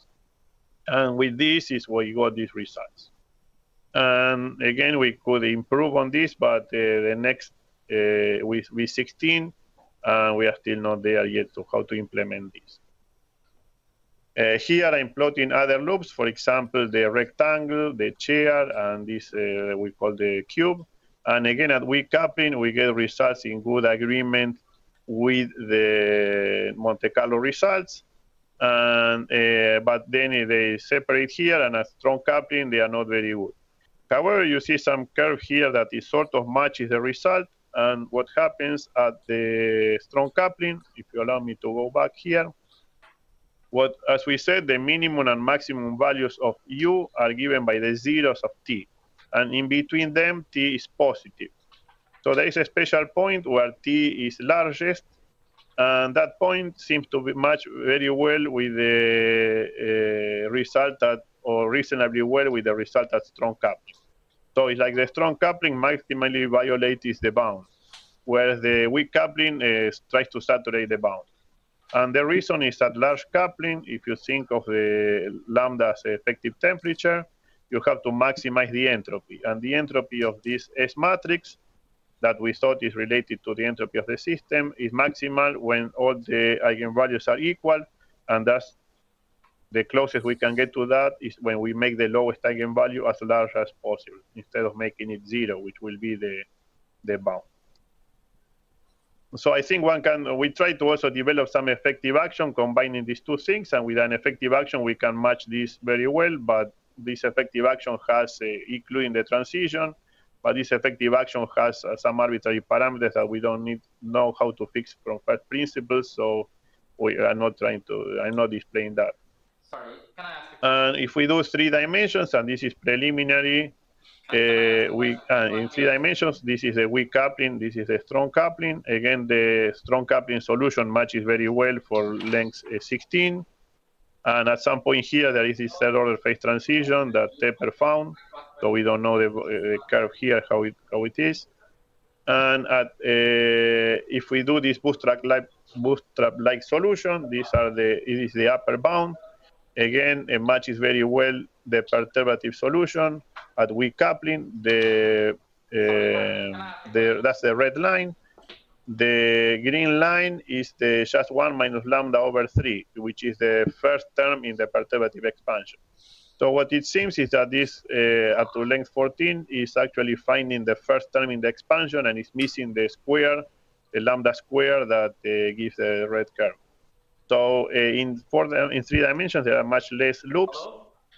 And with this is where you got these results. And again, we could improve on this, but the next with 16, we are still not there yet to how to implement this. Here I'm plotting other loops, for example, the rectangle, the chair, and this we call the cube. And again, at weak coupling, we get results in good agreement with the Monte Carlo results. And, but then they separate here, and at strong coupling, they are not very good. However, you see some curve here that is sort of matches the result. And what happens at the strong coupling, if you allow me to go back here, what, as we said, the minimum and maximum values of U are given by the zeros of T. And in between them, T is positive. So there is a special point where T is largest. And that point seems to be matched very well with the result at, or reasonably well with the result at strong coupling. So it's like the strong coupling maximally violates the bound, whereas the weak coupling tries to saturate the bound. And the reason is that large coupling, if you think of the lambda as effective temperature, you have to maximize the entropy. And the entropy of this S matrix that we thought is related to the entropy of the system is maximal when all the eigenvalues are equal. And thus, the closest we can get to that is when we make the lowest eigenvalue as large as possible, instead of making it 0, which will be the bound. So I think one can, we try to also develop some effective action combining these 2 things, and with an effective action we can match this very well, but this effective action has, including the transition, but this effective action has some arbitrary parameters that we don't know how to fix from first principles, so we are not trying to, I'm not displaying that. Sorry, can I ask a question? If we do 3 dimensions, and this is preliminary, in 3 dimensions, this is a weak coupling, this is a strong coupling. Again, the strong coupling solution matches very well for length 16. And at some point here, there is this third-order phase transition that Teper found, so we don't know the curve here, how it is. And if we do this bootstrap-like solution, it is the upper bound. Again, it matches very well the perturbative solution at weak coupling. That's the red line. The green line is the just 1 minus lambda over 3, which is the first term in the perturbative expansion. So what it seems is that this up to length 14 is actually finding the first term in the expansion and is missing the square, the lambda square that gives the red curve. So in 3 dimensions, there are much less loops.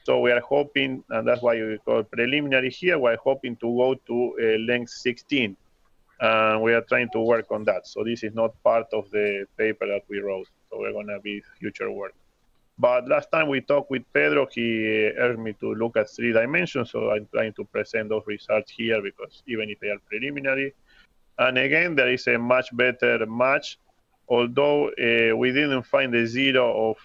So we are hoping, and that's why we call preliminary here, we are hoping to go to length 16. And we are trying to work on that. So this is not part of the paper that we wrote. So we're going to be future work. But last time we talked with Pedro, he urged me to look at 3 dimensions. So I'm trying to present those results here, because even if they are preliminary. And again, there is a much better match, although we didn't find the zero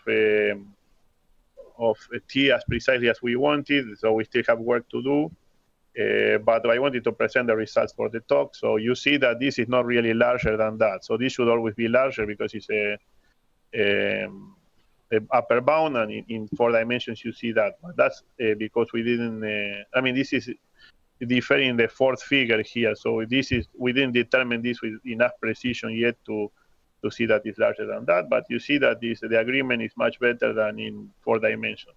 of T as precisely as we wanted. So we still have work to do. But I wanted to present the results for the talk. So you see that this is not really larger than that. So this should always be larger because it's a upper bound, and in 4 dimensions you see that. But that's because we didn't. I mean, this is differing the fourth figure here. So this is, we didn't determine this with enough precision yet to see that it's larger than that. But you see that the agreement is much better than in 4 dimensions.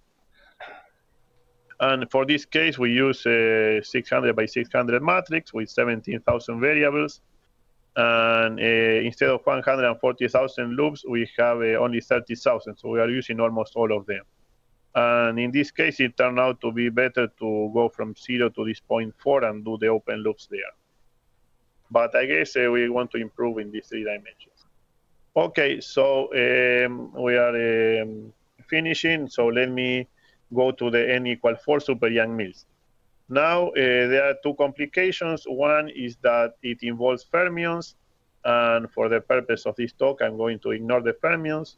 And for this case, we use a 600 by 600 matrix with 17,000 variables. And instead of 140,000 loops, we have only 30,000. So we are using almost all of them. And in this case, it turned out to be better to go from 0 to this 0.4 and do the open loops there. But I guess we want to improve in these 3 dimensions. OK, so we are finishing. So let me go to the N=4 super Young Mills. Now, there are 2 complications. One is that it involves fermions, and for the purpose of this talk, I'm going to ignore the fermions.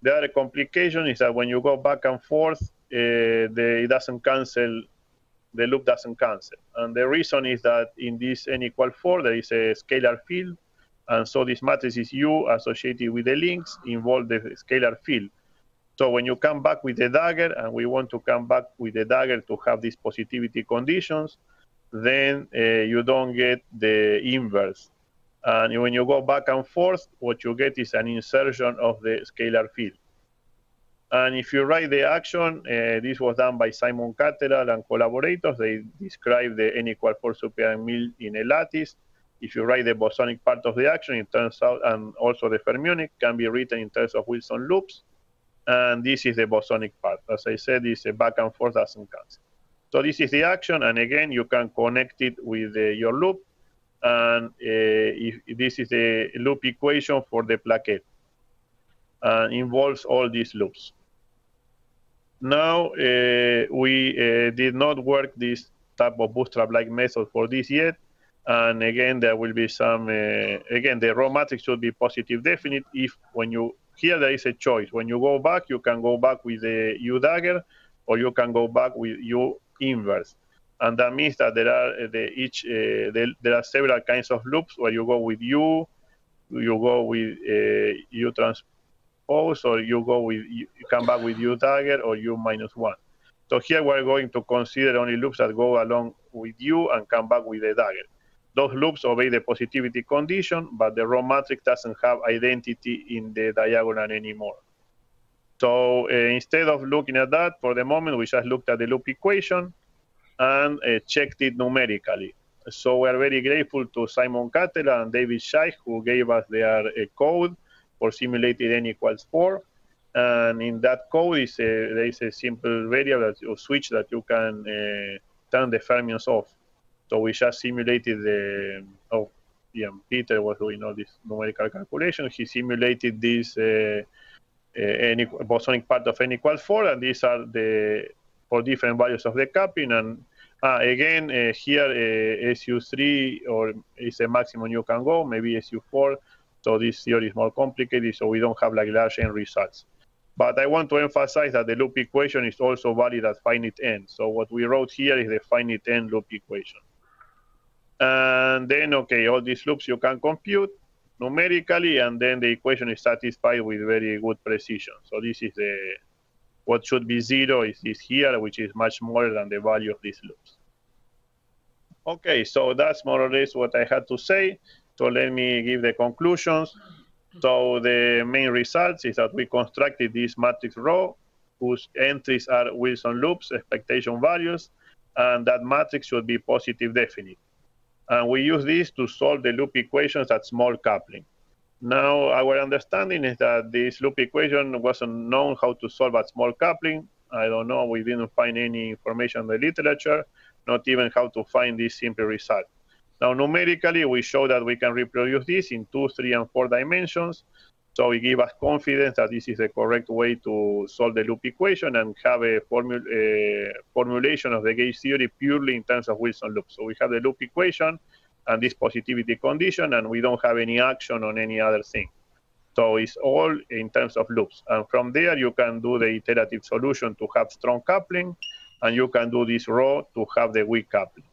The other complication is that when you go back and forth, the loop doesn't cancel. And the reason is that in this N=4, there is a scalar field, and so this matrices U associated with the links involve the scalar field. So when you come back with the dagger, and we want to come back with the dagger to have these positivity conditions, then you don't get the inverse. And when you go back and forth, what you get is an insertion of the scalar field. And if you write the action, this was done by Simon Catterall and collaborators. They describe the N=4 super mill in a lattice. If you write the bosonic part of the action, it turns out, and also the fermionic, can be written in terms of Wilson loops. And this is the bosonic part. As I said, it's a back and forth doesn't cancel. So this is the action. And again, you can connect it with your loop. And if this is the loop equation for the plaquette. And involves all these loops. Now, we did not work this type of bootstrap-like method for this yet. And again, there will be some, again, the raw matrix should be positive definite if when you, here there is a choice. When you go back, you can go back with the U dagger, or you can go back with U inverse. And that means that there are there are several kinds of loops where you go with U, you go with U transpose, or you go with you come back with U dagger or U minus 1. So here we're going to consider only loops that go along with U and come back with the dagger. Those loops obey the positivity condition, but the raw matrix doesn't have identity in the diagonal anymore. So instead of looking at that, for the moment, we just looked at the loop equation and checked it numerically. So we're very grateful to Simon Catterall and David Scheich, who gave us their code for simulated N=4. And in that code, there is a simple variable or switch that you can turn the fermions off. So we just simulated Peter was doing all this numerical calculation. He simulated this bosonic part of N=4, and these are the for different values of the coupling. And again, here SU3 or is the maximum you can go, maybe SU4. So this theory is more complicated, so we don't have like large end results. But I want to emphasize that the loop equation is also valid at finite n. So what we wrote here is the finite n loop equation. And then, okay, all these loops you can compute numerically, and then the equation is satisfied with very good precision. So this is the, what should be zero is this here, which is much more than the value of these loops. Okay, so that's more or less what I had to say. So let me give the conclusions. So the main results is that we constructed this matrix row whose entries are Wilson loops, expectation values, and that matrix should be positive definite. And we use this to solve the loop equations at small coupling. Now, our understanding is that this loop equation wasn't known how to solve at small coupling. I don't know, we didn't find any information in the literature, not even how to find this simple result. Now, numerically, we show that we can reproduce this in 2, 3, and 4 dimensions. So it gives us confidence that this is the correct way to solve the loop equation and have a formulation of the gauge theory purely in terms of Wilson loops. So we have the loop equation and this positivity condition, and we don't have any action on any other thing. So it's all in terms of loops. And from there, you can do the iterative solution to have strong coupling, and you can do this row to have the weak coupling.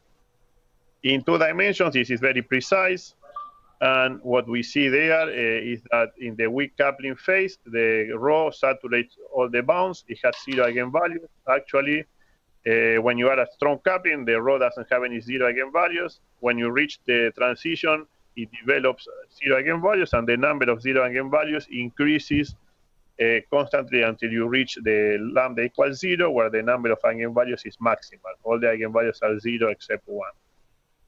In 2 dimensions, this is very precise. And what we see there is that in the weak coupling phase, the row saturates all the bounds. It has 0 eigenvalues. Actually, when you are at strong coupling, the row doesn't have any 0 eigenvalues. When you reach the transition, it develops 0 eigenvalues, and the number of 0 eigenvalues increases constantly until you reach the lambda equals 0, where the number of eigenvalues is maximal. All the eigenvalues are 0 except 1.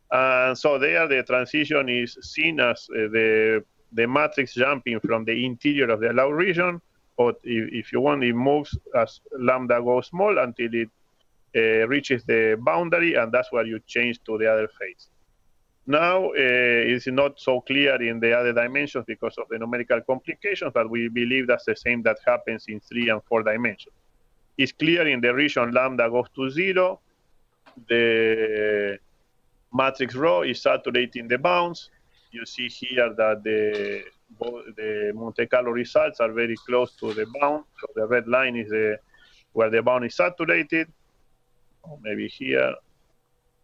And so there, the transition is seen as the matrix jumping from the interior of the allowed region, or if you want, it moves as lambda goes small until it reaches the boundary, and that's where you change to the other phase. Now, it's not so clear in the other dimensions because of the numerical complications, but we believe that's the same that happens in 3 and 4 dimensions. It's clear in the region lambda goes to 0. The matrix row is saturating the bounds. You see here that the Monte Carlo results are very close to the bound. So the red line is where the bound is saturated, or maybe here.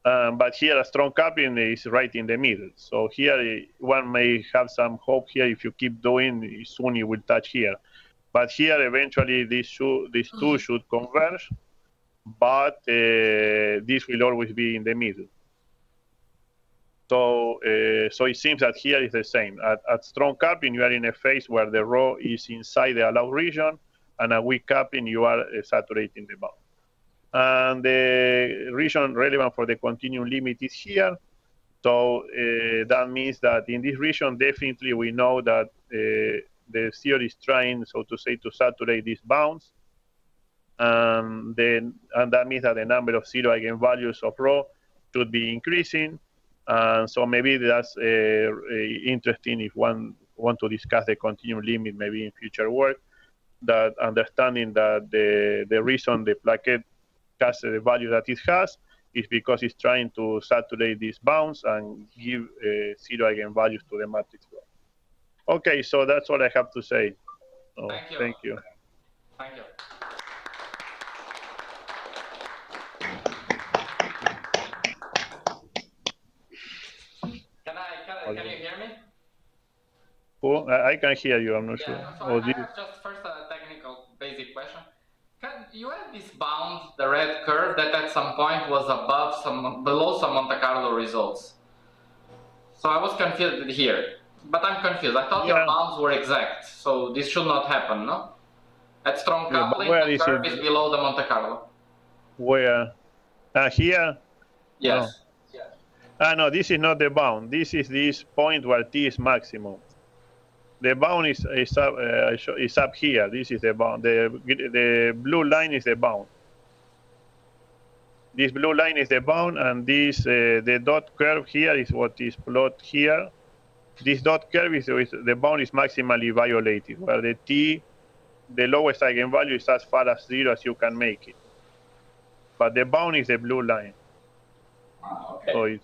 But here a strong coupling is right in the middle. So here one may have some hope here. If you keep doing, soon you will touch here. But here eventually these two should converge, but this will always be in the middle. So, so it seems that here is the same. At strong coupling, you are in a phase where the row is inside the allowed region, and at weak coupling, you are saturating the bound. And the region relevant for the continuum limit is here. So that means that in this region, definitely we know that the theory is trying, so to say, to saturate these bounds. And that means that the number of 0 eigenvalues of rho should be increasing. And so maybe that's interesting if one wants to discuss the continuum limit maybe in future work, that understanding that the reason the plaquette has the value that it has is because it's trying to saturate these bounds and give 0 eigenvalues to the matrix. Okay, so that's all I have to say. So, thank you. Can you hear me? Oh, I can hear you, I'm not sure. So I have just first a technical basic question. You have this bound, the red curve, that at some point was above some, below some Monte Carlo results. So I was confused here, but I'm confused. I thought your bounds were exact, so this should not happen, no? At strong coupling, the curve is below the Monte Carlo. Where? Here? Yes. No. No, this is not the bound. This is this point where t is maximum. The bound is up here. This is the bound. The blue line is the bound. This blue line is the bound, and this the dot curve here is what is plotted here. This dot curve is the bound is maximally violated, where the t, the lowest eigenvalue, is as far as 0 as you can make it. But the bound is the blue line. Okay. So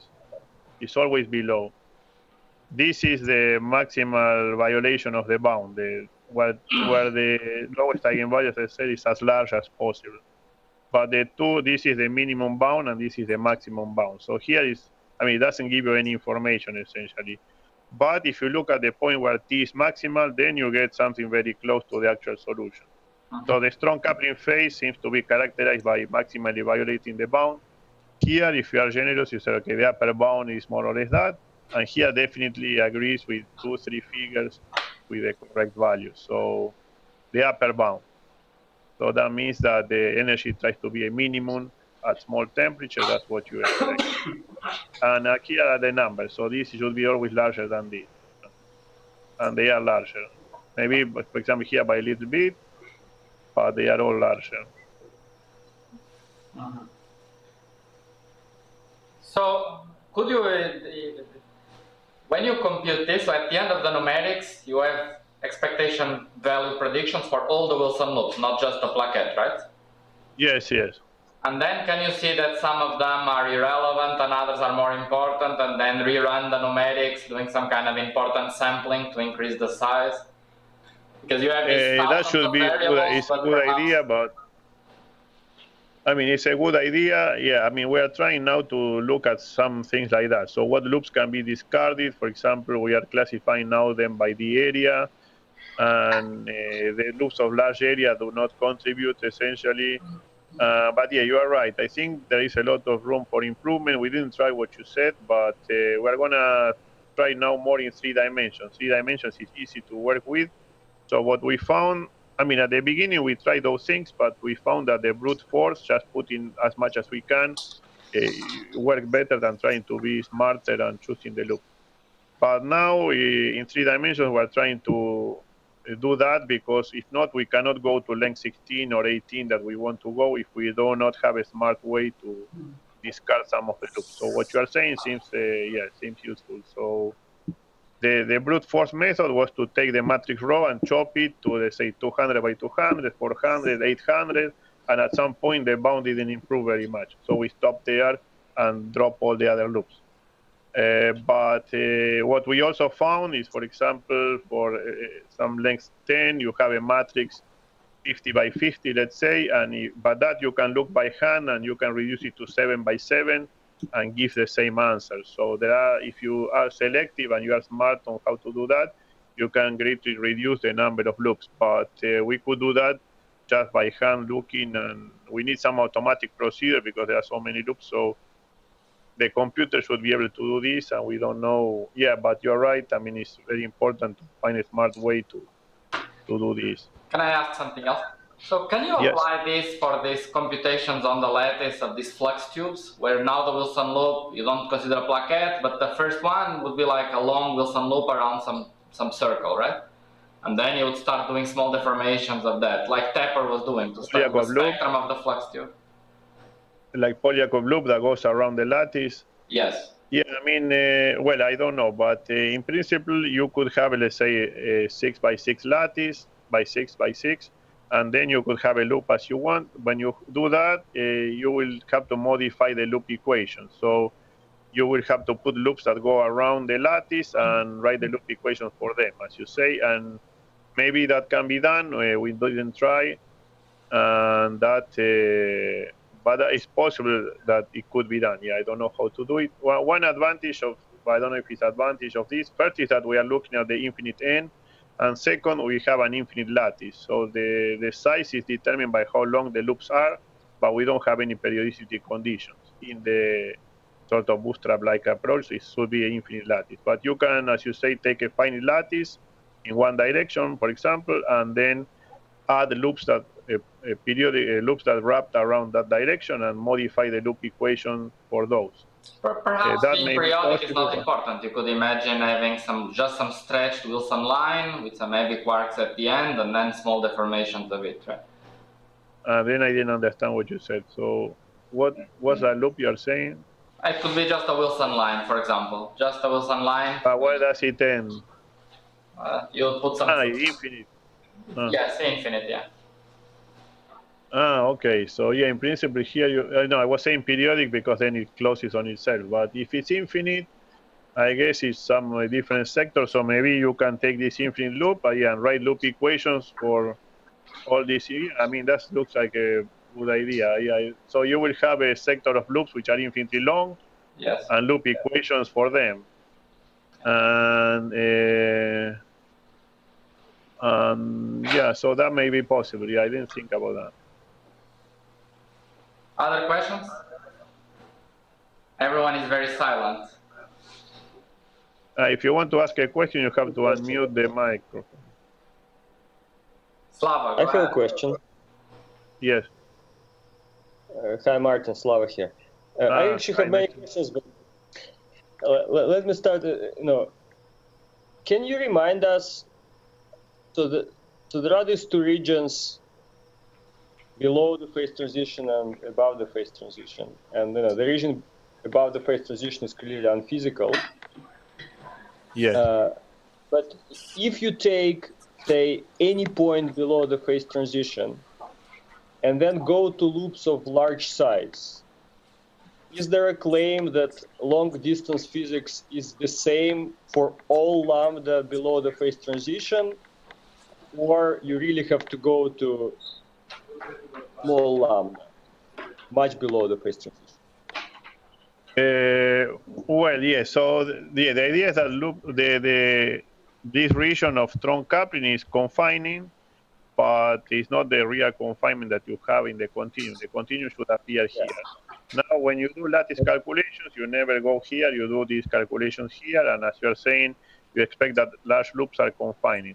it's always below. This is the maximal violation of the bound, the where the lowest eigenvalue, as I said, is as large as possible. But the two, this is the minimum bound and this is the maximum bound. So here is, I mean, it doesn't give you any information essentially. But if you look at the point where T is maximal, then you get something very close to the actual solution. Okay. So the strong coupling phase seems to be characterized by maximally violating the bound. Here, if you are generous, you say, okay, the upper bound is more or less that. And here definitely agrees with 2-3 figures with the correct value. So the upper bound. So that means that the energy tries to be a minimum at small temperature. That's what you expect. And here are the numbers. So this should be always larger than this. And they are larger. Maybe, for example, here by a little bit, but they are all larger. Mm-hmm. So could you, when you compute this, so at the end of the numerics, you have expectation value predictions for all the Wilson loops, not just the plaquette, right? Yes, yes. And then can you see that some of them are irrelevant and others are more important, and then rerun the numerics, doing some kind of important sampling to increase the size? Because you have these that should be it's a good idea, but I mean, it's a good idea. Yeah, I mean, we are trying now to look at some things like that. So what loops can be discarded? For example, we are classifying now them by the area. And the loops of large area do not contribute, essentially. But yeah, you are right. I think there is a lot of room for improvement. We didn't try what you said, but we're going to try now more in 3 dimensions. 3 dimensions is easy to work with. So what we found, I mean, at the beginning, we tried those things, but we found that the brute force, just putting as much as we can, worked better than trying to be smarter and choosing the loop. But now, in 3 dimensions, we're trying to do that, because if not, we cannot go to length 16 or 18 that we want to go if we do not have a smart way to discard some of the loops. So what you are saying seems, yeah, seems useful. So The brute force method was to take the matrix row and chop it to, let's say, 200 by 200, 400, 800, and at some point the bound didn't improve very much. So we stopped there and dropped all the other loops. But what we also found is, for example, for some length 10, you have a matrix 50 by 50, let's say, but that you can look by hand and you can reduce it to 7 by 7. And give the same answer. So there are, if you are selective and you are smart on how to do that, you can greatly reduce the number of loops. But we could do that just by hand looking, and we need some automatic procedure because there are so many loops. So the computer should be able to do this, and we don't know. Yeah, but you're right. I mean, it's very important to find a smart way to do this. Can I ask something else? So can you apply this for these computations on the lattice of these flux tubes, where now the Wilson loop, you don't consider a plaquette, but the first one would be like a long Wilson loop around some circle, right? And then you would start doing small deformations of that, like Teper was doing, to start the spectrum of the flux tube. Like Polyakov loop that goes around the lattice? Yes. Yeah, I mean, well, I don't know, but in principle, you could have, let's say, a 6 by 6 lattice, by 6 by 6, and then you could have a loop as you want. When you do that, you will have to modify the loop equation. So you will have to put loops that go around the lattice and write the loop equation for them, as you say. And maybe that can be done. We didn't try. And that, but it's possible that it could be done. Yeah, I don't know how to do it. Well, one advantage of, I don't know if it's advantage of this, first is that we are looking at the infinite n. And second, we have an infinite lattice. So the size is determined by how long the loops are, but we don't have any periodicity conditions. In the sort of bootstrap-like approach, it should be an infinite lattice. But you can, as you say, take a finite lattice in one direction, for example, and then add loops that, loops that wrap around that direction and modify the loop equation for those. Perhaps being periodic is not important. You could imagine having just some stretched Wilson line with some heavy quarks at the end, and then small deformations of it, right? Then I didn't understand what you said. So what was that loop you are saying? It could be just a Wilson line, for example. Just a Wilson line. But where does it end? You'll put some... infinite. Yes, infinite, yeah. Okay. So yeah, in principle here, you, no, I was saying periodic because then it closes on itself. But if it's infinite, I guess it's some different sector, so maybe you can take this infinite loop and write loop equations for all this. I mean, that looks like a good idea. Yeah. So you will have a sector of loops which are infinitely long, yes, and loop equations for them. And yeah, so that may be possible. Yeah, I didn't think about that. Other questions? Everyone is very silent. If you want to ask a question, you have to unmute the microphone. Slava, I have a question. Yes. Hi, Martin. Slava here. I actually have many questions, but let me start. Can you remind us? So there are these two regions below the phase transition and above the phase transition, and the region above the phase transition is clearly unphysical. Yes. But if you take, say, any point below the phase transition and then go to loops of large size, is there a claim that long-distance physics is the same for all lambda below the phase transition, or you really have to go to small lambda, much below the phase transition? Well, yes. Yeah, so the idea is that this region of strong coupling is confining, but it's not the real confinement that you have in the continuum. The continuum should appear here. Yeah. Now, when you do lattice calculations, you never go here. You do these calculations here, and as you are saying, you expect that large loops are confining.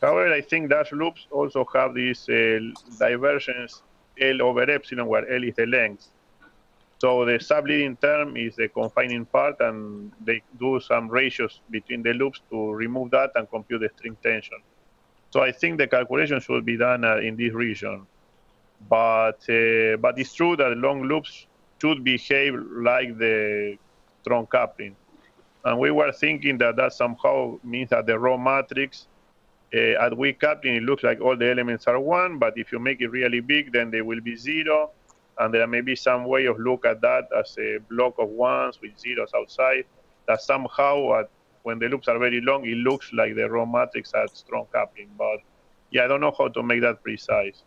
However, I think large loops also have this divergence L over epsilon, where L is the length. So the sub-leading term is the confining part, and they do some ratios between the loops to remove that and compute the string tension. So I think the calculation should be done in this region. But it's true that long loops should behave like the strong coupling. And we were thinking that that somehow means that the raw matrix at weak coupling, it looks like all the elements are 1, but if you make it really big, then they will be 0. And there may be some way of look at that as a block of 1s with 0s outside, that somehow, when the loops are very long, it looks like the raw matrix has strong coupling. But yeah, I don't know how to make that precise.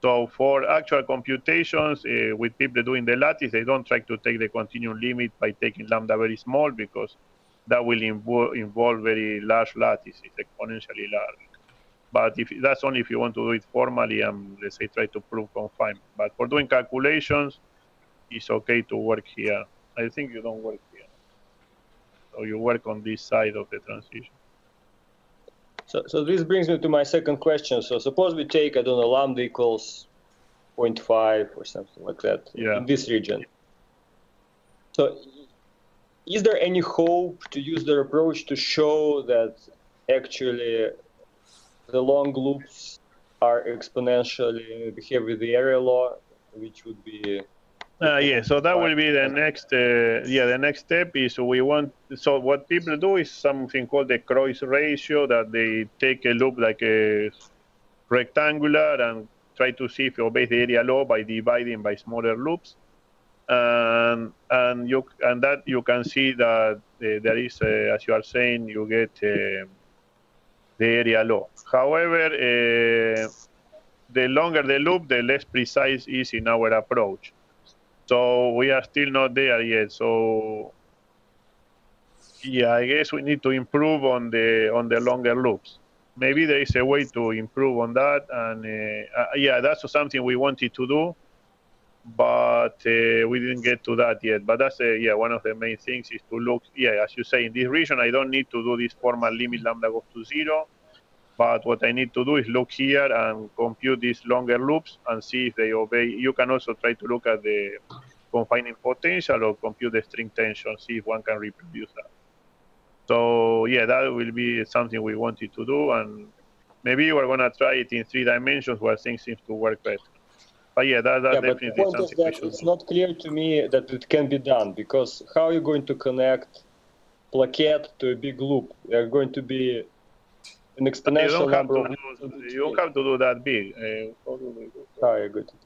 So for actual computations, with people doing the lattice, they don't try to take the continuum limit by taking lambda very small, because that will involve very large lattices, exponentially large. But that's only if you want to do it formally and, let's say, try to prove confinement. But for doing calculations, it's okay to work here. I think you don't work here. So you work on this side of the transition. So this brings me to my second question. So suppose we take, I don't know, lambda equals 0.5 or something like that, yeah, in this region. So is there any hope to use their approach to show that actually the long loops are exponentially behave with the area law, which would be yeah. So that will be the next the next step is we want. So what people do is something called the Kreutz ratio, that they take a loop like a rectangular and try to see if you obey the area law by dividing by smaller loops, and that you can see that there is as you are saying, you get the area law. However, the longer the loop, the less precise is in our approach. So we are still not there yet. So yeah, I guess we need to improve on the longer loops. Maybe there is a way to improve on that. And yeah, that's something we wanted to do, but we didn't get to that yet. But that's yeah, one of the main things is to look, yeah, as you say, in this region I don't need to do this formal limit lambda goes to 0, but what I need to do is look here and compute these longer loops and see if they obey. You can also try to look at the confining potential or compute the string tension, see if one can reproduce that. So yeah, that will be something we wanted to do, and maybe we're going to try it in 3 dimensions where things seem to work better. But yeah, that's definitely the point something is that it's not clear to me that it can be done, because how are you going to connect plaquette to a big loop? They're going to be an exponential number of loops. You don't have to do that big. How are you going to do?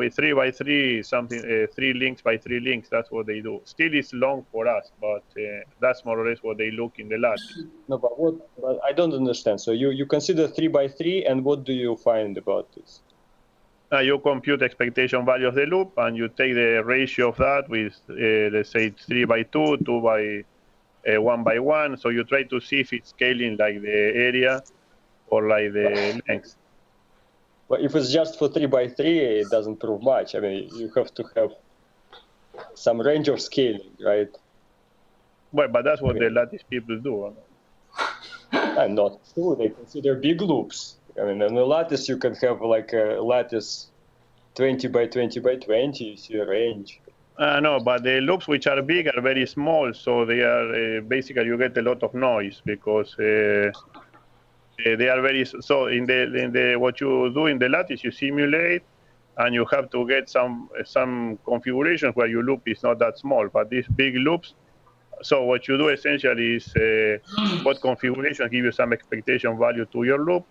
with 3 by 3 something, 3 links by 3 links. That's what they do. Still, it's long for us, but that's more or less what they look in the lab. No, but what? But I don't understand. So you consider 3 by 3, and what do you find about this? You compute expectation value of the loop, and you take the ratio of that with, let's say, 3 by 2, 2 by 1 by 1. So you try to see if it's scaling like the area or like the length. But if it's just for 3 by 3, it doesn't prove much. I mean, you have to have some range of scaling, right? Well, but that's what the lattice people do. I'm not sure. They consider big loops. I mean, in the lattice, you can have like a lattice 20 by 20 by 20, you see a range. No, but the loops which are big are very small, so they are basically you get a lot of noise because they are very so. In the what you do in the lattice, you simulate, and you have to get some configurations where your loop is not that small. But these big loops. So what you do essentially is what configuration give you some expectation value to your loop,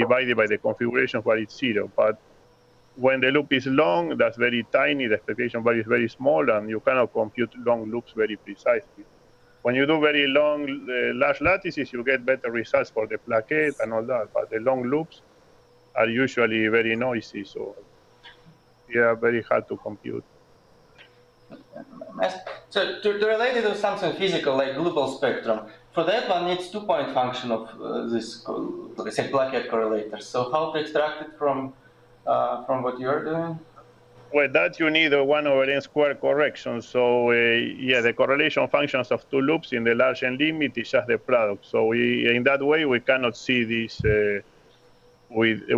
divided by the configuration where it's 0. But when the loop is long, that's very tiny, the expectation value is very small, and you cannot compute long loops very precisely. When you do very long, large lattices, you get better results for the placket and all that, but the long loops are usually very noisy, so they are very hard to compute. So to relate it to something physical like global spectrum, for that one needs 2-point function of this, let's say, placket correlators. So how to extract it from what you're doing? Well, that you need a 1/n² correction. So yeah, the correlation functions of 2 loops in the large n limit is just the product. So in that way, we cannot see this.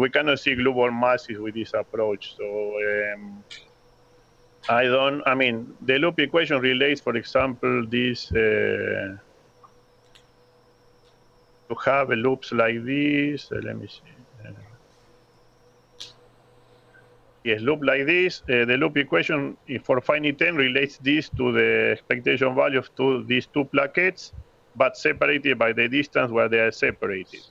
We cannot see global masses with this approach. So I don't. I mean, the loop equation relates, for example, this to have loops like this. Let me see. Yes, loop like this, the loop equation for finite n relates this to the expectation value of these 2 plackets, but separated by the distance where they are separated.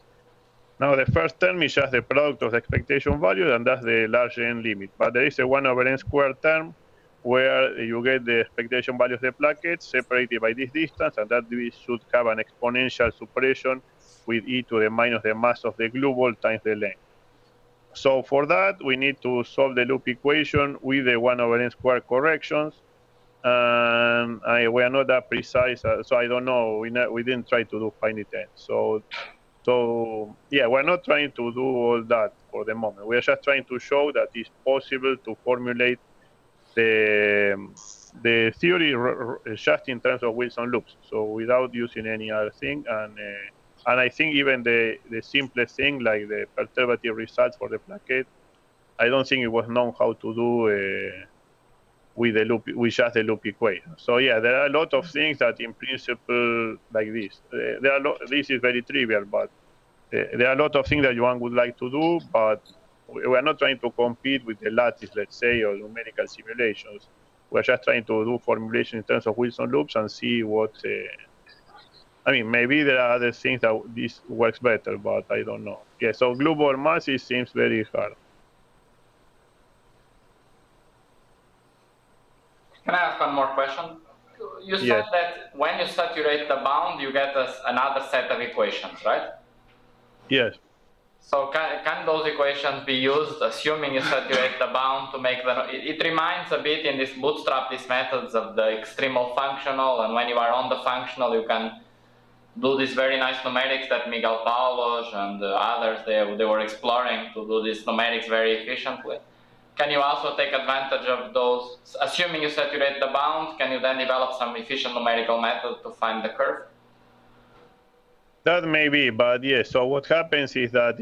Now the first term is just the product of the expectation value, and that's the large n limit. But there is a 1/n² term where you get the expectation value of the plackets separated by this distance, and that we should have an exponential suppression with e⁻⁻ the mass of the globule times the length. So for that, we need to solve the loop equation with the 1/n² corrections. We are not that precise, so I don't know. We didn't try to do finite n. So yeah, we're not trying to do all that for the moment. We are just trying to show that it's possible to formulate the theory just in terms of Wilson loops, so without using any other thing. And I think even the simplest thing, like the perturbative results for the placket, I don't think it was known how to do with just the loop equation. So yeah, there are a lot of things that in principle like this. This is very trivial, but there are a lot of things that one would like to do, but we are not trying to compete with the lattice, let's say, or numerical simulations. We're just trying to do formulation in terms of Wilson loops and see what... I mean, maybe there are other things that this works better, but I don't know. Yeah, so global masses seems very hard. Can I ask one more question? You said that when you saturate the bound, you get another set of equations, right? Yes. So can those equations be used, assuming you saturate the bound, to make them? It reminds a bit in this bootstrap, these methods of the extremal functional, and when you are on the functional, you can do these very nice numerics that Miguel Paulos and others, they were exploring to do these numerics very efficiently. Can you also take advantage of those? Assuming you saturate the bound, can you then develop some efficient numerical method to find the curve? That may be, but yes, so what happens is that,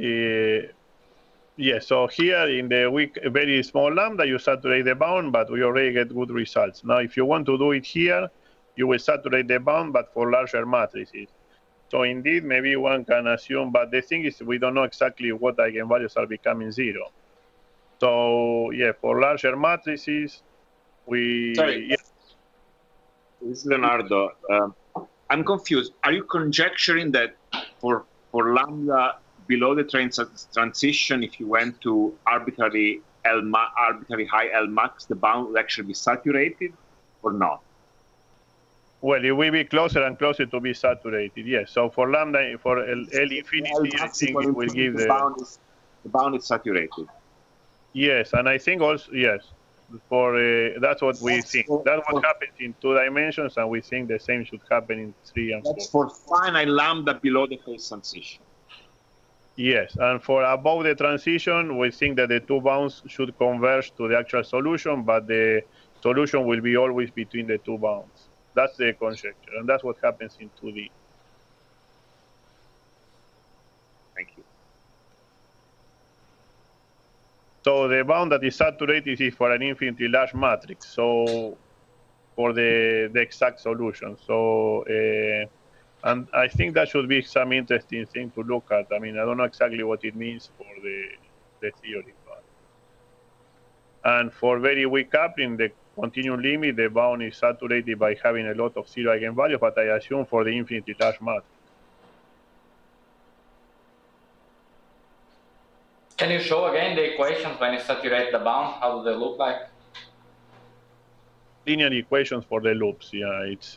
so here in the weak, very small lambda, you saturate the bound, but we already get good results. Now, if you want to do it here, you will saturate the bound, but for larger matrices. So indeed, maybe one can assume, but the thing is, we don't know exactly what eigenvalues are becoming 0. So yeah, for larger matrices, we... Sorry, this is Leonardo. I'm confused. Are you conjecturing that for lambda below the transition, if you went to arbitrary arbitrary high Lmax, the bound will actually be saturated or not? Well, it will be closer and closer to be saturated, yes. So for lambda, for L infinity, I think it will give the bound is, the bound is saturated. Yes, and I think also, yes, for that's what we think. That's what happens in 2 dimensions, and we think the same should happen in 3 and 4. That's for finite lambda below the phase transition. Yes, and for above the transition, we think that the 2 bounds should converge to the actual solution, but the solution will be always between the 2 bounds. That's the conjecture, and that's what happens in 2D. Thank you. So the bound that is saturated is for an infinitely large matrix, so for the exact solution. So and I think that should be some interesting thing to look at. I mean, I don't know exactly what it means for the theory part. And for very weak coupling, the continuum limit, the bound is saturated by having a lot of 0 eigenvalues, but I assume for the infinitely large matrix. Can you show again the equations when you saturate the bound? How do they look like? Linear equations for the loops, yeah, it's...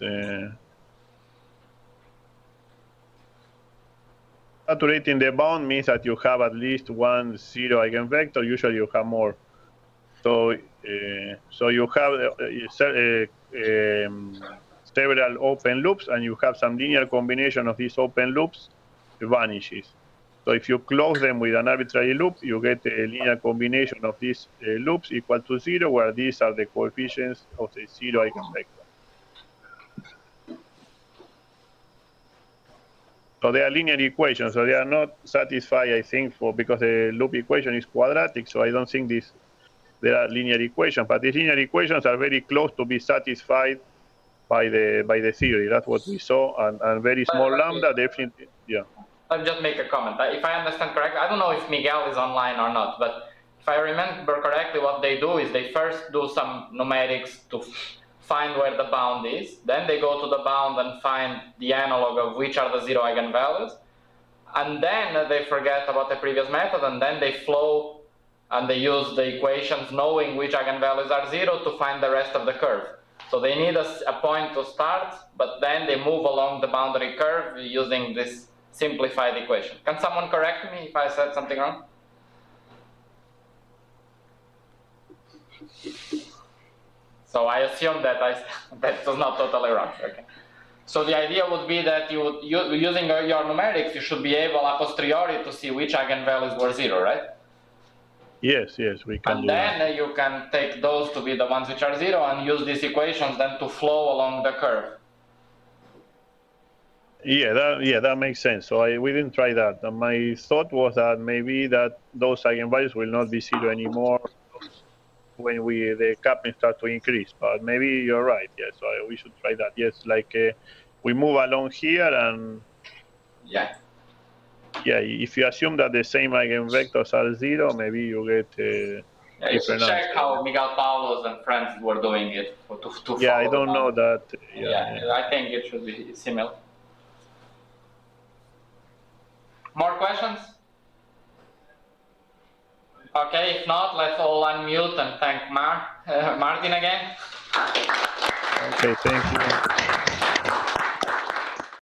saturating the bound means that you have at least 1 0 eigenvector. Usually you have more. So so you have several open loops, and you have some linear combination of these open loops vanishes. So if you close them with an arbitrary loop, you get a linear combination of these loops equal to 0, where these are the coefficients of the 0 eigenvector. So they are linear equations, so they are not satisfied, I think, for because the loop equation is quadratic, so I don't think this there are linear equations, but these linear equations are very close to be satisfied by the theory. That's what we saw, and very small lambda definitely, yeah. Let me just make a comment. If I understand correctly, I don't know if Miguel is online or not, but if I remember correctly, what they do is they first do some numerics to find where the bound is, then they go to the bound and find the analog of which are the 0 eigenvalues, and then they forget about the previous method, and then they flow and they use the equations knowing which eigenvalues are 0 to find the rest of the curve. So they need a point to start, but then they move along the boundary curve using this simplified equation. Can someone correct me if I said something wrong? So I assume that that was not totally wrong. Okay. So the idea would be that you would, using your numerics, you should be able a posteriori to see which eigenvalues were 0, right? Yes, yes, we can. And then that. You can take those to be the ones which are 0 and use these equations then to flow along the curve. Yeah, that makes sense. So we didn't try that. And my thought was that maybe that those eigenvalues will not be 0 anymore when the coupling starts to increase, but maybe you're right. Yes, so we should try that. Yes, like we move along here, and yeah. If you assume that the same eigenvectors are 0, maybe you get you should check how Miguel Paulos and friends were doing it to yeah, I don't know that. Yeah, I think it should be similar. More questions? Okay, if not, let's all unmute and thank Martin again. Okay, thank you.